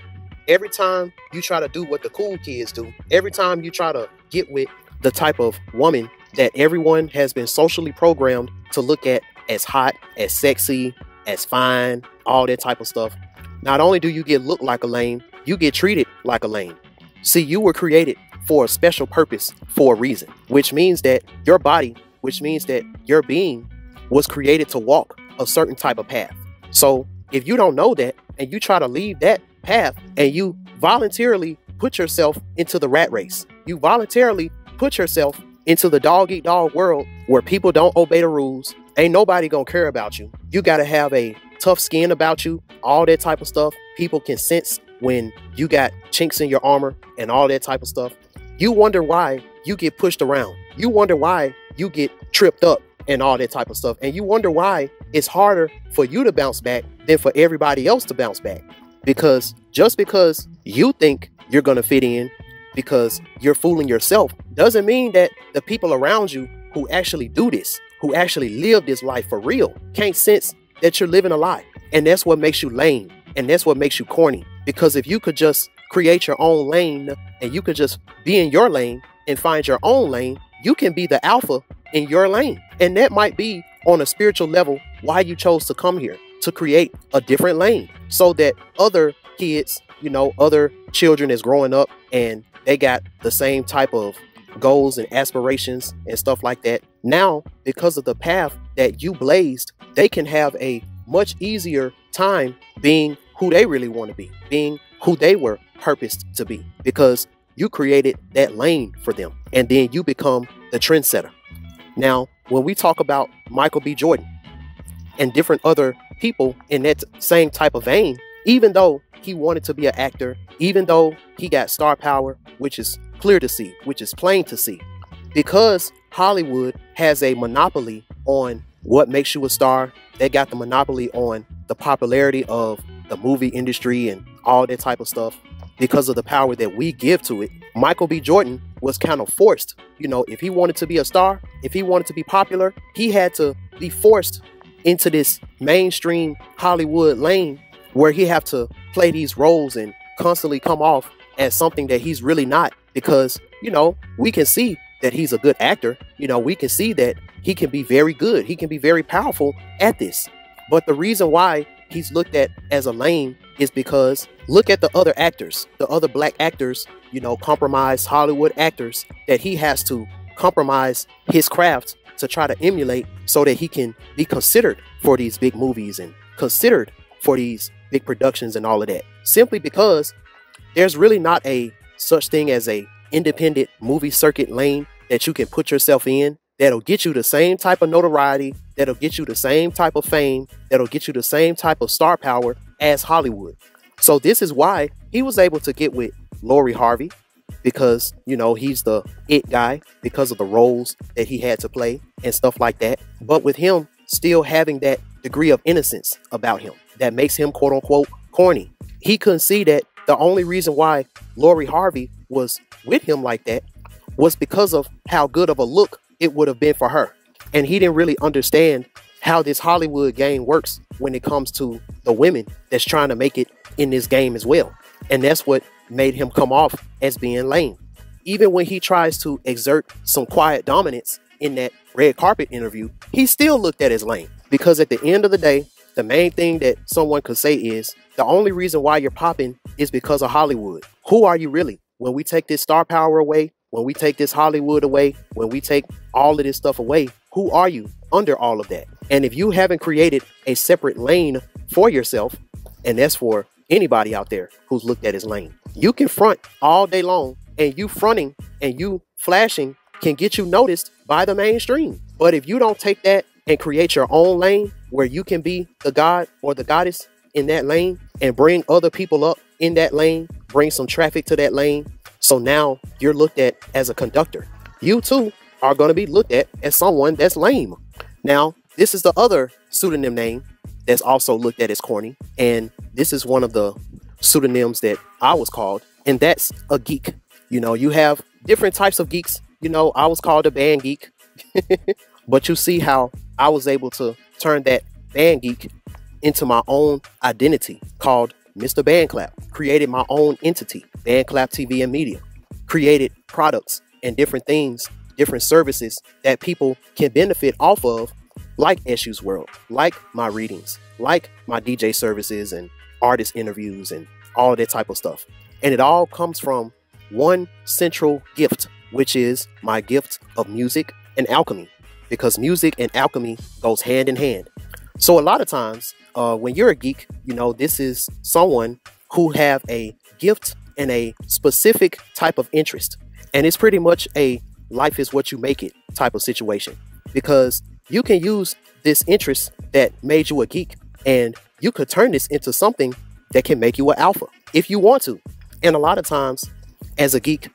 Every time you try to do what the cool kids do, every time you try to get with the type of woman that everyone has been socially programmed to look at as hot, as sexy, as fine, all that type of stuff, not only do you get looked like a lame, you get treated like a lame. See, you were created for a special purpose, for a reason, which means that your body, which means that your being was created to walk a certain type of path. So if you don't know that and you try to leave that path and you voluntarily put yourself into the rat race, you voluntarily put yourself into the dog eat dog world where people don't obey the rules, ain't nobody gonna care about you. You gotta have a tough skin about you, all that type of stuff. People can sense when you got chinks in your armor and all that type of stuff. You wonder why you get pushed around. You wonder why you get tripped up and all that type of stuff. And you wonder why it's harder for you to bounce back than for everybody else to bounce back. Because just because you think you're gonna fit in because you're fooling yourself doesn't mean that the people around you who actually do this, who actually live this life for real, can't sense that you're living a lie. And that's what makes you lame. And that's what makes you corny. Because if you could just create your own lane and you could just be in your lane and find your own lane, you can be the alpha in your lane. And that might be on a spiritual level why you chose to come here, to create a different lane so that other kids, you know, other children is growing up and they got the same type of goals and aspirations and stuff like that. Now, because of the path that you blazed, they can have a much easier time being who they really want to be, being who they were purposed to be, because you created that lane for them. And then you become the trendsetter. Now, when we talk about Michael B. Jordan and different other people in that same type of vein, even though he wanted to be an actor, even though he got star power, which is clear to see, which is plain to see, because Hollywood has a monopoly on what makes you a star. They got the monopoly on the popularity of the movie industry and all that type of stuff because of the power that we give to it. Michael B. Jordan was kind of forced. You know, if he wanted to be a star, if he wanted to be popular, he had to be forced into this mainstream Hollywood lane where he have to play these roles and constantly come off as something that he's really not, because, you know, we can see that he's a good actor. You know, we can see that he can be very good. He can be very powerful at this. But the reason why he's looked at as a lame is because look at the other actors, the other black actors, you know, compromised Hollywood actors that he has to compromise his craft to try to emulate so that he can be considered for these big movies and considered for these big productions and all of that, simply because there's really not a such thing as a independent movie circuit lane that you can put yourself in that'll get you the same type of notoriety, that'll get you the same type of fame, that'll get you the same type of star power as Hollywood. So this is why he was able to get with Lori Harvey, because, you know, he's the it guy because of the roles that he had to play and stuff like that. But with him still having that degree of innocence about him that makes him, quote unquote, corny. He couldn't see that the only reason why Lori Harvey was with him like that was because of how good of a look it would have been for her. And he didn't really understand how this Hollywood game works when it comes to the women that's trying to make it in this game as well. And that's what made him come off as being lame. Even when he tries to exert some quiet dominance in that red carpet interview, he still looked at as lame, because at the end of the day, the main thing that someone could say is the only reason why you're popping is because of Hollywood. Who are you really? When we take this star power away, when we take this Hollywood away, when we take all of this stuff away, who are you under all of that? And if you haven't created a separate lane for yourself, and that's for anybody out there who's looked at his lane. You can front all day long, and you fronting and you flashing can get you noticed by the mainstream. But if you don't take that and create your own lane where you can be the god or the goddess in that lane and bring other people up in that lane, bring some traffic to that lane. So now you're looked at as a conductor. You too are going to be looked at as someone that's lame. Now, this is the other pseudonym name that's also looked at as corny. And this is one of the pseudonyms that I was called. And that's a geek. You know, you have different types of geeks. You know, I was called a band geek. But you see how I was able to turn that band geek into my own identity called Mr. Band Clap. Created my own entity, Band Clap TV and Media. Created products and different things, different services that people can benefit off of, like Eshu's World, like my readings, like my DJ services and artist interviews and all that type of stuff. And it all comes from one central gift, which is my gift of music and alchemy, because music and alchemy goes hand in hand. So a lot of times when you're a geek, you know, this is someone who have a gift and a specific type of interest. And it's pretty much a life is what you make it type of situation, because you can use this interest that made you a geek, and you could turn this into something that can make you an alpha if you want to. And a lot of times as a geek,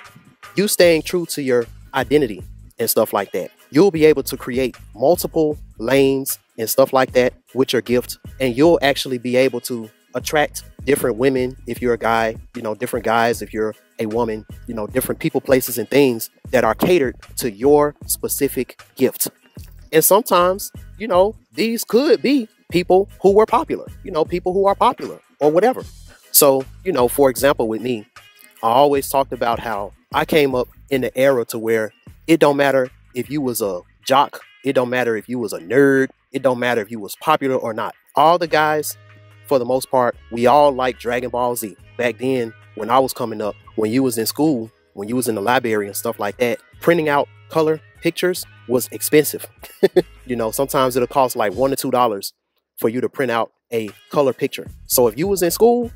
you staying true to your identity and stuff like that, you'll be able to create multiple lanes and stuff like that with your gift. And you'll actually be able to attract different women if you're a guy, you know, different guys if you're a woman, you know, different people, places, and things that are catered to your specific gift. And sometimes, you know, these could be people who were popular, you know, people who are popular or whatever. So, you know, for example, with me, I always talked about how I came up in the era to where it don't matter if you was a jock. It don't matter if you was a nerd. It don't matter if you was popular or not. All the guys, for the most part, we all liked Dragon Ball Z. Back then, when I was coming up, when you was in school, when you was in the library and stuff like that, printing out color pictures was expensive. You know, sometimes it'll cost like $1 or $2 for you to print out a color picture. So if you was in school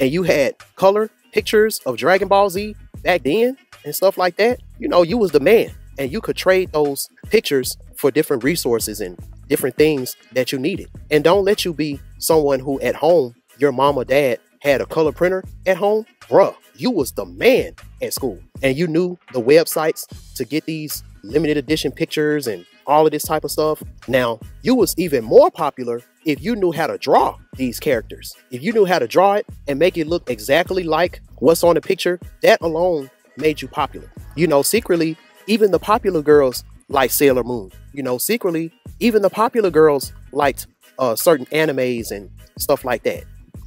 and you had color pictures of Dragon Ball Z back then and stuff like that, you know, you was the man, and you could trade those pictures for different resources and different things that you needed. And don't let you be someone who at home, your mom or dad had a color printer at home. Bruh, you was the man at school, and you knew the websites to get these limited edition pictures and all of this type of stuff. Now, you was even more popular if you knew how to draw these characters. If you knew how to draw it and make it look exactly like what's on the picture, that alone made you popular. You know, secretly, even the popular girls liked Sailor Moon. You know, secretly, even the popular girls liked certain animes and stuff like that.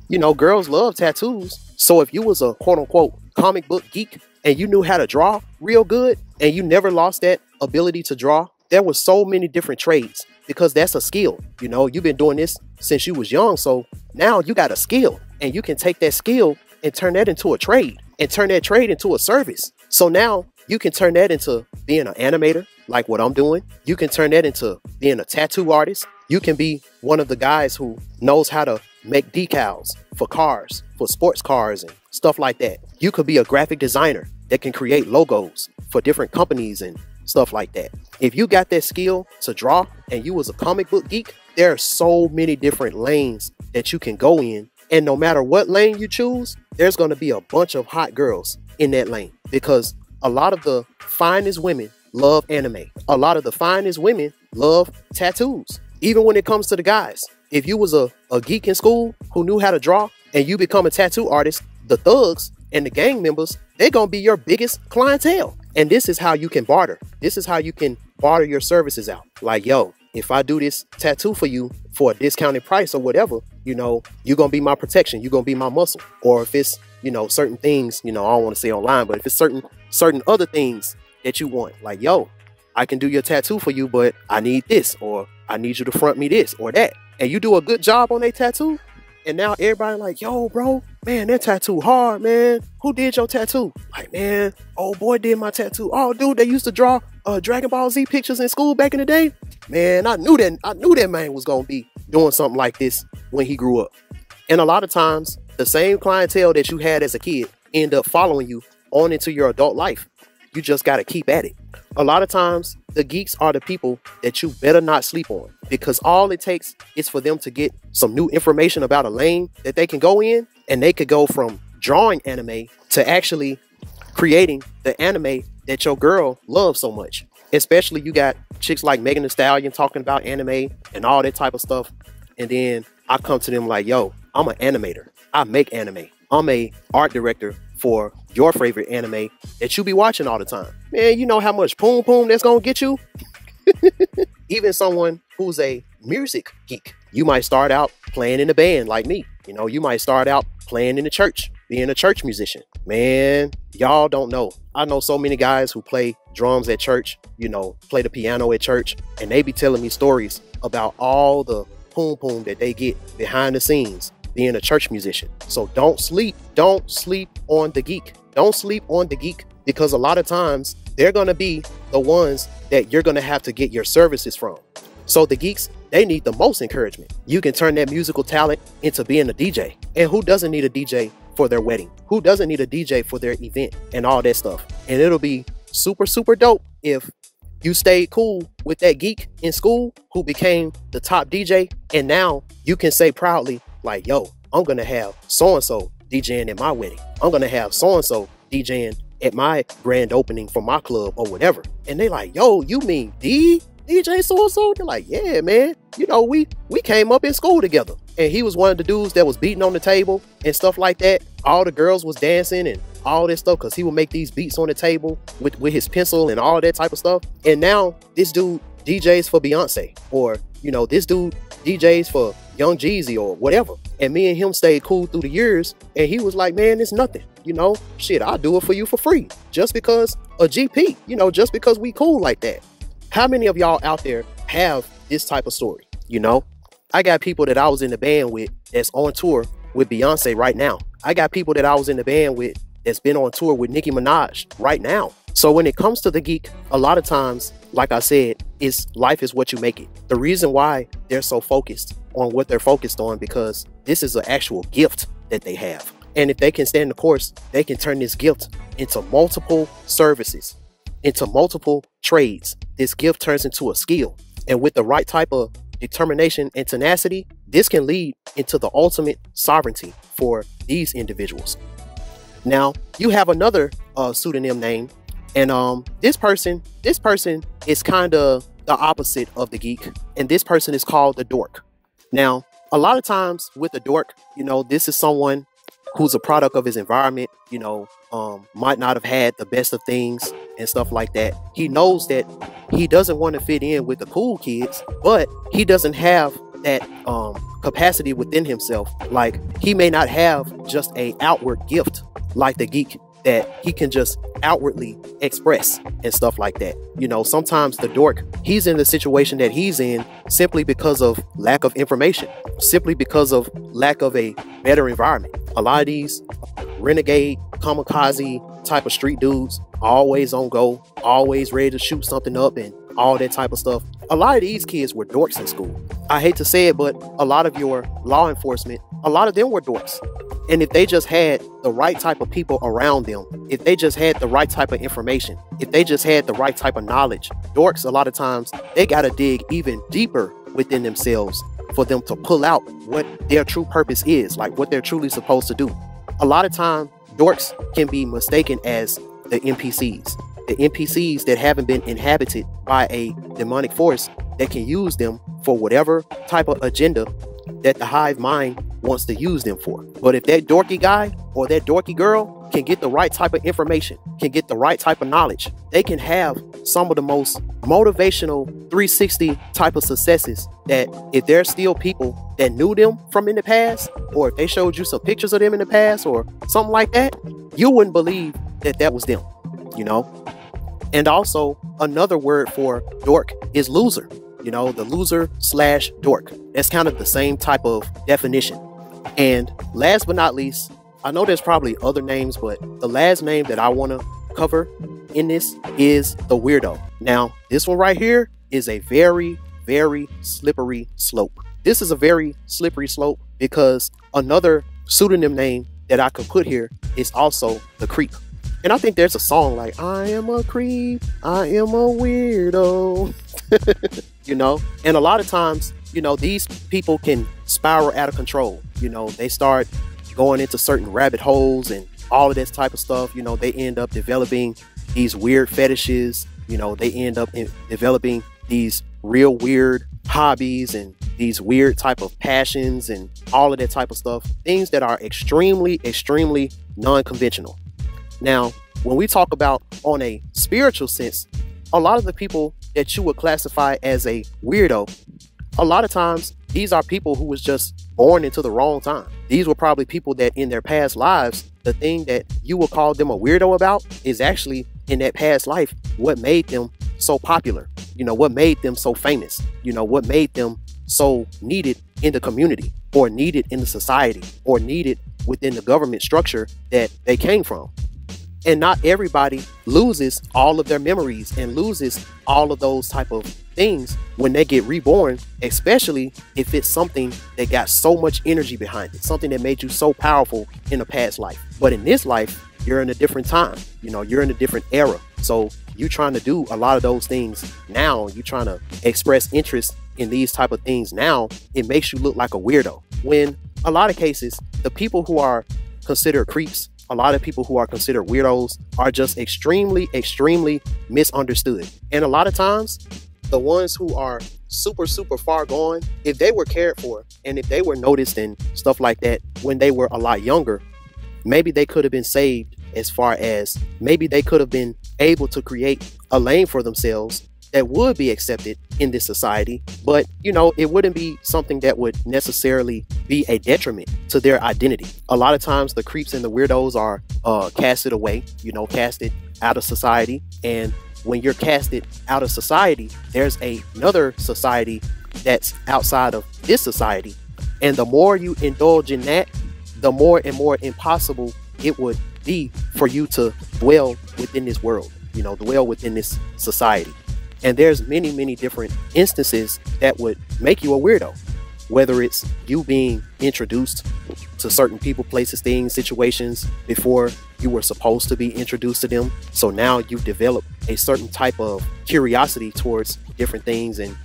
You know, girls love tattoos. So if you was a quote unquote comic book geek and you knew how to draw real good and you never lost that ability to draw, there were so many different trades, because that's a skill. You know, you've been doing this since you was young. So now you got a skill, and you can take that skill and turn that into a trade, and turn that trade into a service. So now you can turn that into being an animator, like what I'm doing. You can turn that into being a tattoo artist. You can be one of the guys who knows how to make decals for cars, for sports cars and stuff like that. You could be a graphic designer that can create logos for different companies and stuff like that. If you got that skill to draw and you was a comic book geek, there are so many different lanes that you can go in. And no matter what lane you choose, there's going to be a bunch of hot girls in that lane, because a lot of the finest women love anime. A lot of the finest women love tattoos. Even when it comes to the guys, if you was a geek in school who knew how to draw and you become a tattoo artist, the thugs and the gang members, they're going to be your biggest clientele. And this is how you can barter. This is how you can barter your services out. Like, yo, if I do this tattoo for you for a discounted price or whatever, you know, you're going to be my protection. You're going to be my muscle. Or if it's, you know, certain things, you know, I don't want to say online, but if it's certain other things that you want, like, yo, I can do your tattoo for you, but I need this, or I need you to front me this or that. And you do a good job on their tattoo. And now everybody like, yo, bro, man, that tattoo hard, man. Who did your tattoo? Like, man, old boy did my tattoo. Oh, dude, they used to draw Dragon Ball Z pictures in school back in the day. Man, I knew that man was going to be doing something like this when he grew up. And a lot of times the same clientele that you had as a kid end up following you on into your adult life. You just got to keep at it. A lot of times the geeks are the people that you better not sleep on, because all it takes is for them to get some new information about a lane that they can go in, and they could go from drawing anime to actually creating the anime that your girl loves so much. Especially you got chicks like Megan Thee Stallion talking about anime and all that type of stuff. And then I come to them like, yo, I'm an animator. I make anime. I'm a art director for your favorite anime that you be watching all the time. Man, you know how much poom poom that's gonna get you? Even someone who's a music geek, you might start out playing in a band like me. You know, you might start out playing in the church, being a church musician. Man, y'all don't know. I know so many guys who play drums at church, you know, play the piano at church, and they be telling me stories about all the poom poom that they get behind the scenes being a church musician. So don't sleep on the geek. Don't sleep on the geek, because a lot of times they're going to be the ones that you're going to have to get your services from. So the geeks, they need the most encouragement. You can turn that musical talent into being a DJ. And who doesn't need a DJ for their wedding? Who doesn't need a DJ for their event and all that stuff? And it'll be super, super dope if you stayed cool with that geek in school who became the top DJ. And now you can say proudly, like, yo, I'm going to have so-and-so DJing at my wedding. I'm going to have so-and-so DJing at my grand opening for my club or whatever. And they like, yo, you mean DJ so-and-so? They're like, yeah, man. You know, we came up in school together. And he was one of the dudes that was beating on the table and stuff like that. All the girls was dancing and all this stuff, because he would make these beats on the table with his pencil and all that type of stuff. And now this dude DJs for Beyonce, or, you know, this dude DJs for Young Jeezy or whatever. And me and him stayed cool through the years. And he was like, man, it's nothing, you know, shit, I'll do it for you for free, just because a GP, you know, just because we cool like that. How many of y'all out there have this type of story? You know, I got people that I was in the band with that's on tour with Beyonce right now. I got people that I was in the band with that's been on tour with Nicki Minaj right now. So when it comes to the geek, a lot of times, like I said, it's life is what you make it. The reason why they're so focused on what they're focused on, because this is an actual gift that they have. And if they can stand the course, they can turn this gift into multiple services, into multiple trades. This gift turns into a skill. And with the right type of determination and tenacity, this can lead into the ultimate sovereignty for these individuals. Now, you have another pseudonym name. And this person is kind of the opposite of the geek. And this person is called the dork. Now, a lot of times with the dork, you know, this is someone who's a product of his environment, you know, might not have had the best of things and stuff like that. He knows that he doesn't want to fit in with the cool kids, but he doesn't have that capacity within himself. Like, he may not have just a outward gift like the geek that he can just outwardly express and stuff like that. You know, sometimes the dork, he's in the situation that he's in simply because of lack of information, simply because of lack of a better environment. A lot of these renegade, kamikaze type of street dudes, always on go, always ready to shoot something up and all that type of stuff. A lot of these kids were dorks in school. I hate to say it, but a lot of your law enforcement a lot of them were dorks. And if they just had the right type of people around them, if they just had the right type of information, if they just had the right type of knowledge, dorks, a lot of times, they got to dig even deeper within themselves for them to pull out what their true purpose is, like what they're truly supposed to do. A lot of times, dorks can be mistaken as the NPCs. The NPCs that haven't been inhabited by a demonic force that can use them for whatever type of agenda that the hive mind wants to use them for. But if that dorky guy or that dorky girl can get the right type of information, can get the right type of knowledge, they can have some of the most motivational 360 type of successes that if there's still people that knew them from in the past, or if they showed you some pictures of them in the past or something like that, you wouldn't believe that that was them, you know? And also, another word for dork is loser. You know, the loser slash dork. That's kind of the same type of definition. And last but not least, I know there's probably other names, but the last name that I want to cover in this is the weirdo. Now, this one right here is a very, very slippery slope. This is a very slippery slope because another pseudonym name that I could put here is also the creep. And I think there's a song like, I am a creep, I am a weirdo, you know? And a lot of times, you know, these people can spiral out of control. You know, they start going into certain rabbit holes and all of this type of stuff. You know, they end up developing these weird fetishes. You know, they end up developing these real weird hobbies and these weird type of passions and all of that type of stuff. Things that are extremely, extremely non-conventional. Now, when we talk about on a spiritual sense, a lot of the people that you would classify as a weirdo, a lot of times these are people who was just born into the wrong time. These were probably people that in their past lives, the thing that you would call them a weirdo about is actually in that past life what made them so popular, you know, what made them so famous, you know, what made them so needed in the community or needed in the society or needed within the government structure that they came from. And not everybody loses all of their memories and loses all of those type of things when they get reborn, especially if it's something that got so much energy behind it, something that made you so powerful in a past life. But in this life, you're in a different time, you know, you're in a different era. So you're trying to do a lot of those things now. You're trying to express interest in these type of things now. It makes you look like a weirdo. When a lot of cases, the people who are considered creeps, a lot of people who are considered weirdos are just extremely, extremely misunderstood. And a lot of times, the ones who are super, super far gone, if they were cared for and if they were noticed and stuff like that when they were a lot younger, maybe they could have been saved as far as maybe they could have been able to create a lane for themselves that would be accepted in this society. But, you know, it wouldn't be something that would necessarily be a detriment to their identity. A lot of times the creeps and the weirdos are casted away, you know, casted out of society. And when you're casted out of society, there's another society that's outside of this society. And the more you indulge in that, the more and more impossible it would be for you to dwell within this world, you know, dwell within this society. And there's many, many different instances that would make you a weirdo, whether it's you being introduced to certain people, places, things, situations before you were supposed to be introduced to them. So now you've developed a certain type of curiosity towards different things. And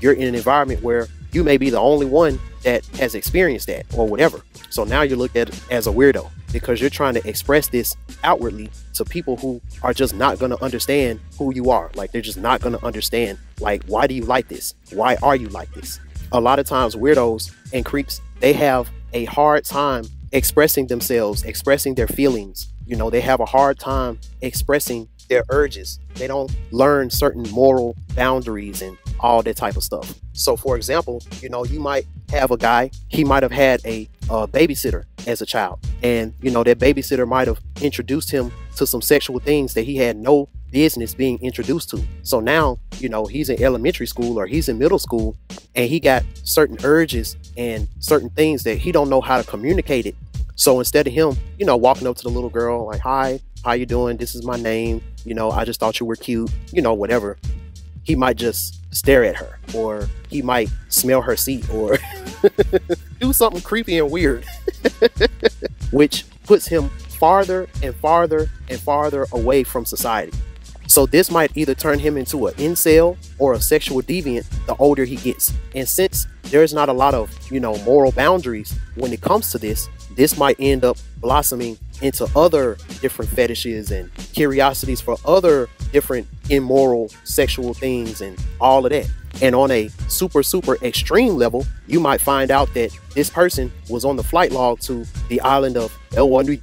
you're in an environment where you may be the only one that has experienced that or whatever. So now you're looked at as a weirdo because you're trying to express this outwardly to people who are just not going to understand who you are. Like, they're just not going to understand, like, why do you like this? Why are you like this? A lot of times weirdos and creeps, they have a hard time expressing themselves, expressing their feelings. You know, they have a hard time expressing their urges. They don't learn certain moral boundaries and all that type of stuff. So, for example, you know, you might have a guy, he might have had a babysitter as a child. And, you know, that babysitter might have introduced him to some sexual things that he had no business being introduced to. So now, you know, he's in elementary school or he's in middle school and he got certain urges and certain things that he don't know how to communicate it. So instead of him, you know, walking up to the little girl like, hi, how you doing? This is my name. You know, I just thought you were cute, you know, whatever. he might just stare at her, or he might smell her seat, or do something creepy and weird, which puts him farther and farther and farther away from society. So this might either turn him into an incel or a sexual deviant the older he gets. And since there's not a lot of, you know, moral boundaries when it comes to this, this might end up blossoming into other different fetishes and curiosities for other different immoral sexual things and all of that. And on a super extreme level, you might find out that this person was on the flight log to the island of El Wanui.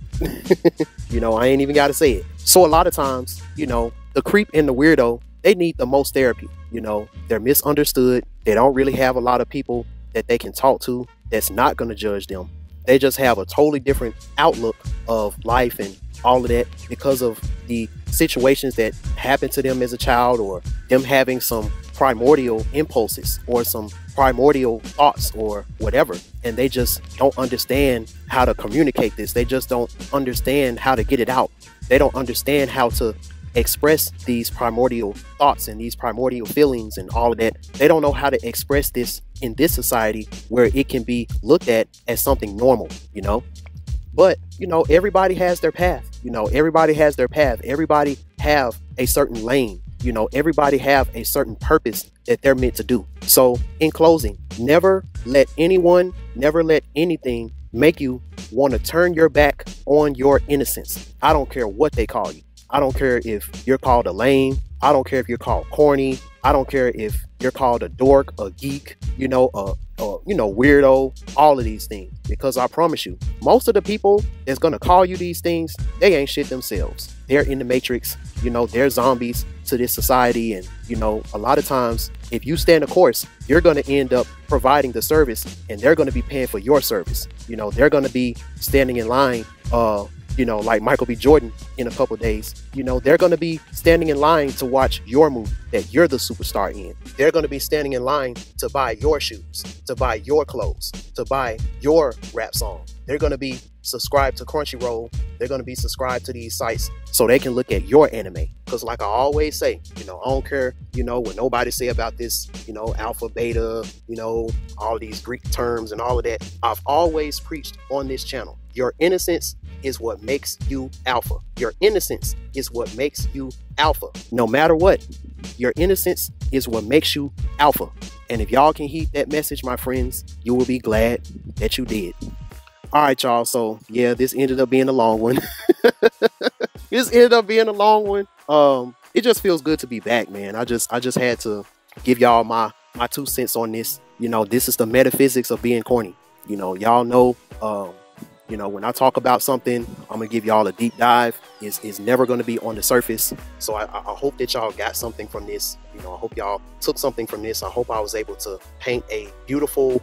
You know, I ain't even got to say it. So a lot of times, you know, the creep and the weirdo, they need the most therapy. You know, they're misunderstood. They don't really have a lot of people that they can talk to that's not going to judge them. They just have a totally different outlook of life and all of that because of the situations that happened to them as a child, or them having some primordial impulses or some primordial thoughts or whatever, and they just don't understand how to communicate this. They just don't understand how to get it out. They don't understand how to express these primordial thoughts and these primordial feelings and all of that. They don't know how to express this in this society where it can be looked at as something normal, you know. But, you know, everybody has their path, you know, everybody has their path. Everybody have a certain lane, you know, everybody have a certain purpose that they're meant to do. So in closing, never let anyone, never let anything make you want to turn your back on your innocence. I don't care what they call you. I don't care if you're called a lame. I don't care if you're called corny. I don't care if you're called a dork, a geek, you know, weirdo, all of these things. Because I promise you, most of the people that's going to call you these things, they ain't shit themselves. They're in the matrix, you know, they're zombies to this society. And, you know, a lot of times if you stand a course, you're going to end up providing the service, and they're going to be paying for your service. You know, they're going to be standing in line, you know, like Michael B. Jordan in a couple days. You know, they're going to be standing in line to watch your movie that you're the superstar in. They're going to be standing in line to buy your shoes, to buy your clothes, to buy your rap song. They're going to be subscribed to Crunchyroll. They're going to be subscribed to these sites so they can look at your anime. Because like I always say, you know, I don't care, you know, what nobody say about this, you know, alpha, beta, you know, all these Greek terms and all of that. I've always preached on this channel. Your innocence is what makes you alpha. Your innocence is what makes you alpha. No matter what, your innocence is what makes you alpha. And if y'all can heed that message, my friends, you will be glad that you did. All right, y'all. So yeah, this ended up being a long one. It just feels good to be back, man. I just had to give y'all my 2 cents on this. You know, this is the metaphysics of being corny. You know, y'all know, you know, when I talk about something, I'm going to give y'all a deep dive. It's never going to be on the surface. So I hope that y'all got something from this. You know, I hope y'all took something from this. I hope I was able to paint a beautiful,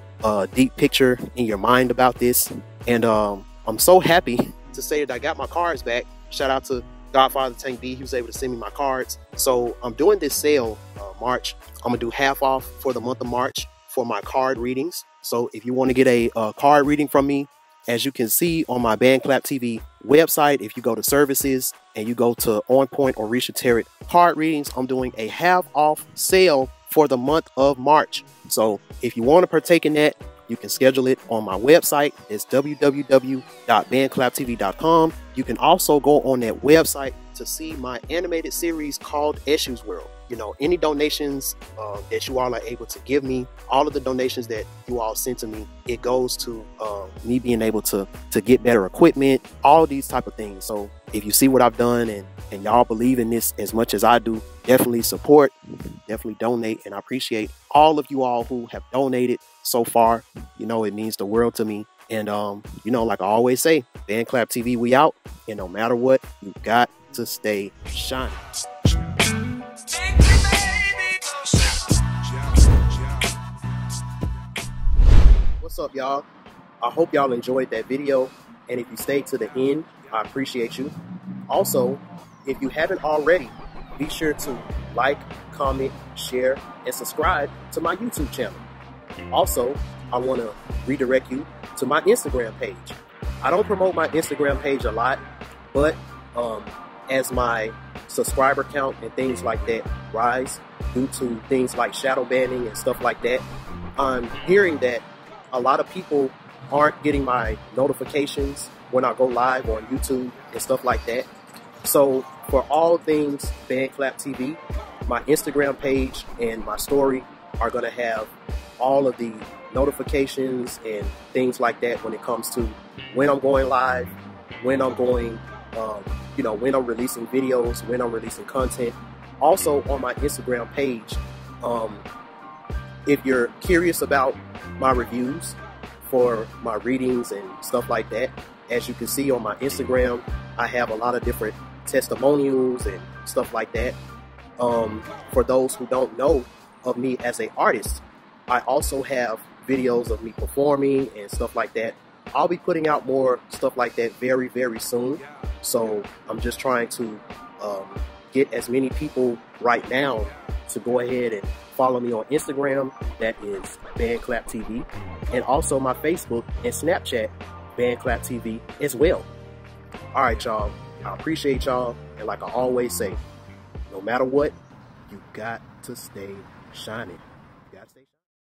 deep picture in your mind about this. And I'm so happy to say that I got my cards back. Shout out to Godfather Tank B. He was able to send me my cards. So I'm doing this sale, March. I'm going to do half off for the month of March for my card readings. So if you want to get a card reading from me, as you can see on my Band Clap TV website, if you go to services and you go to On Point or Orisha Tarot card readings, I'm doing a half off sale for the month of March. So if you want to partake in that, you can schedule it on my website. It's www.bandclaptv.com. You can also go on that website to see my animated series called Eshu's World. You know, any donations that you all are able to give me, all of the donations that you all send to me, it goes to me being able to get better equipment, all these type of things. So if you see what I've done and y'all believe in this as much as I do, definitely support, definitely donate. And I appreciate all of you all who have donated so far. You know, it means the world to me. And, you know, like I always say, Band Clap TV, we out. And no matter what, you got to stay shining. What's up, y'all? I hope y'all enjoyed that video, and if you stayed to the end, I appreciate you. Also, if you haven't already, be sure to like, comment, share, and subscribe to my YouTube channel. Also, I want to redirect you to my Instagram page. I don't promote my Instagram page a lot, but as my subscriber count and things like that rise, due to things like shadow banning and stuff like that. I'm hearing that a lot of people aren't getting my notifications when I go live on YouTube and stuff like that. So for all things Band Clap TV, my Instagram page and my story are going to have all of the notifications and things like that when it comes to when I'm going live, when I'm going, you know, when I'm releasing videos, when I'm releasing content. Also on my Instagram page, if you're curious about my reviews for my readings and stuff like that, as you can see on my Instagram, I have a lot of different testimonials and stuff like that. For those who don't know of me as an artist, I also have videos of me performing and stuff like that. I'll be putting out more stuff like that very, very soon. So I'm just trying to get as many people right now to go ahead and follow me on Instagram, that is Band Clap TV, and also my Facebook and Snapchat, Band Clap TV as well. All right, y'all, I appreciate y'all, and like I always say, no matter what, you got to stay shining.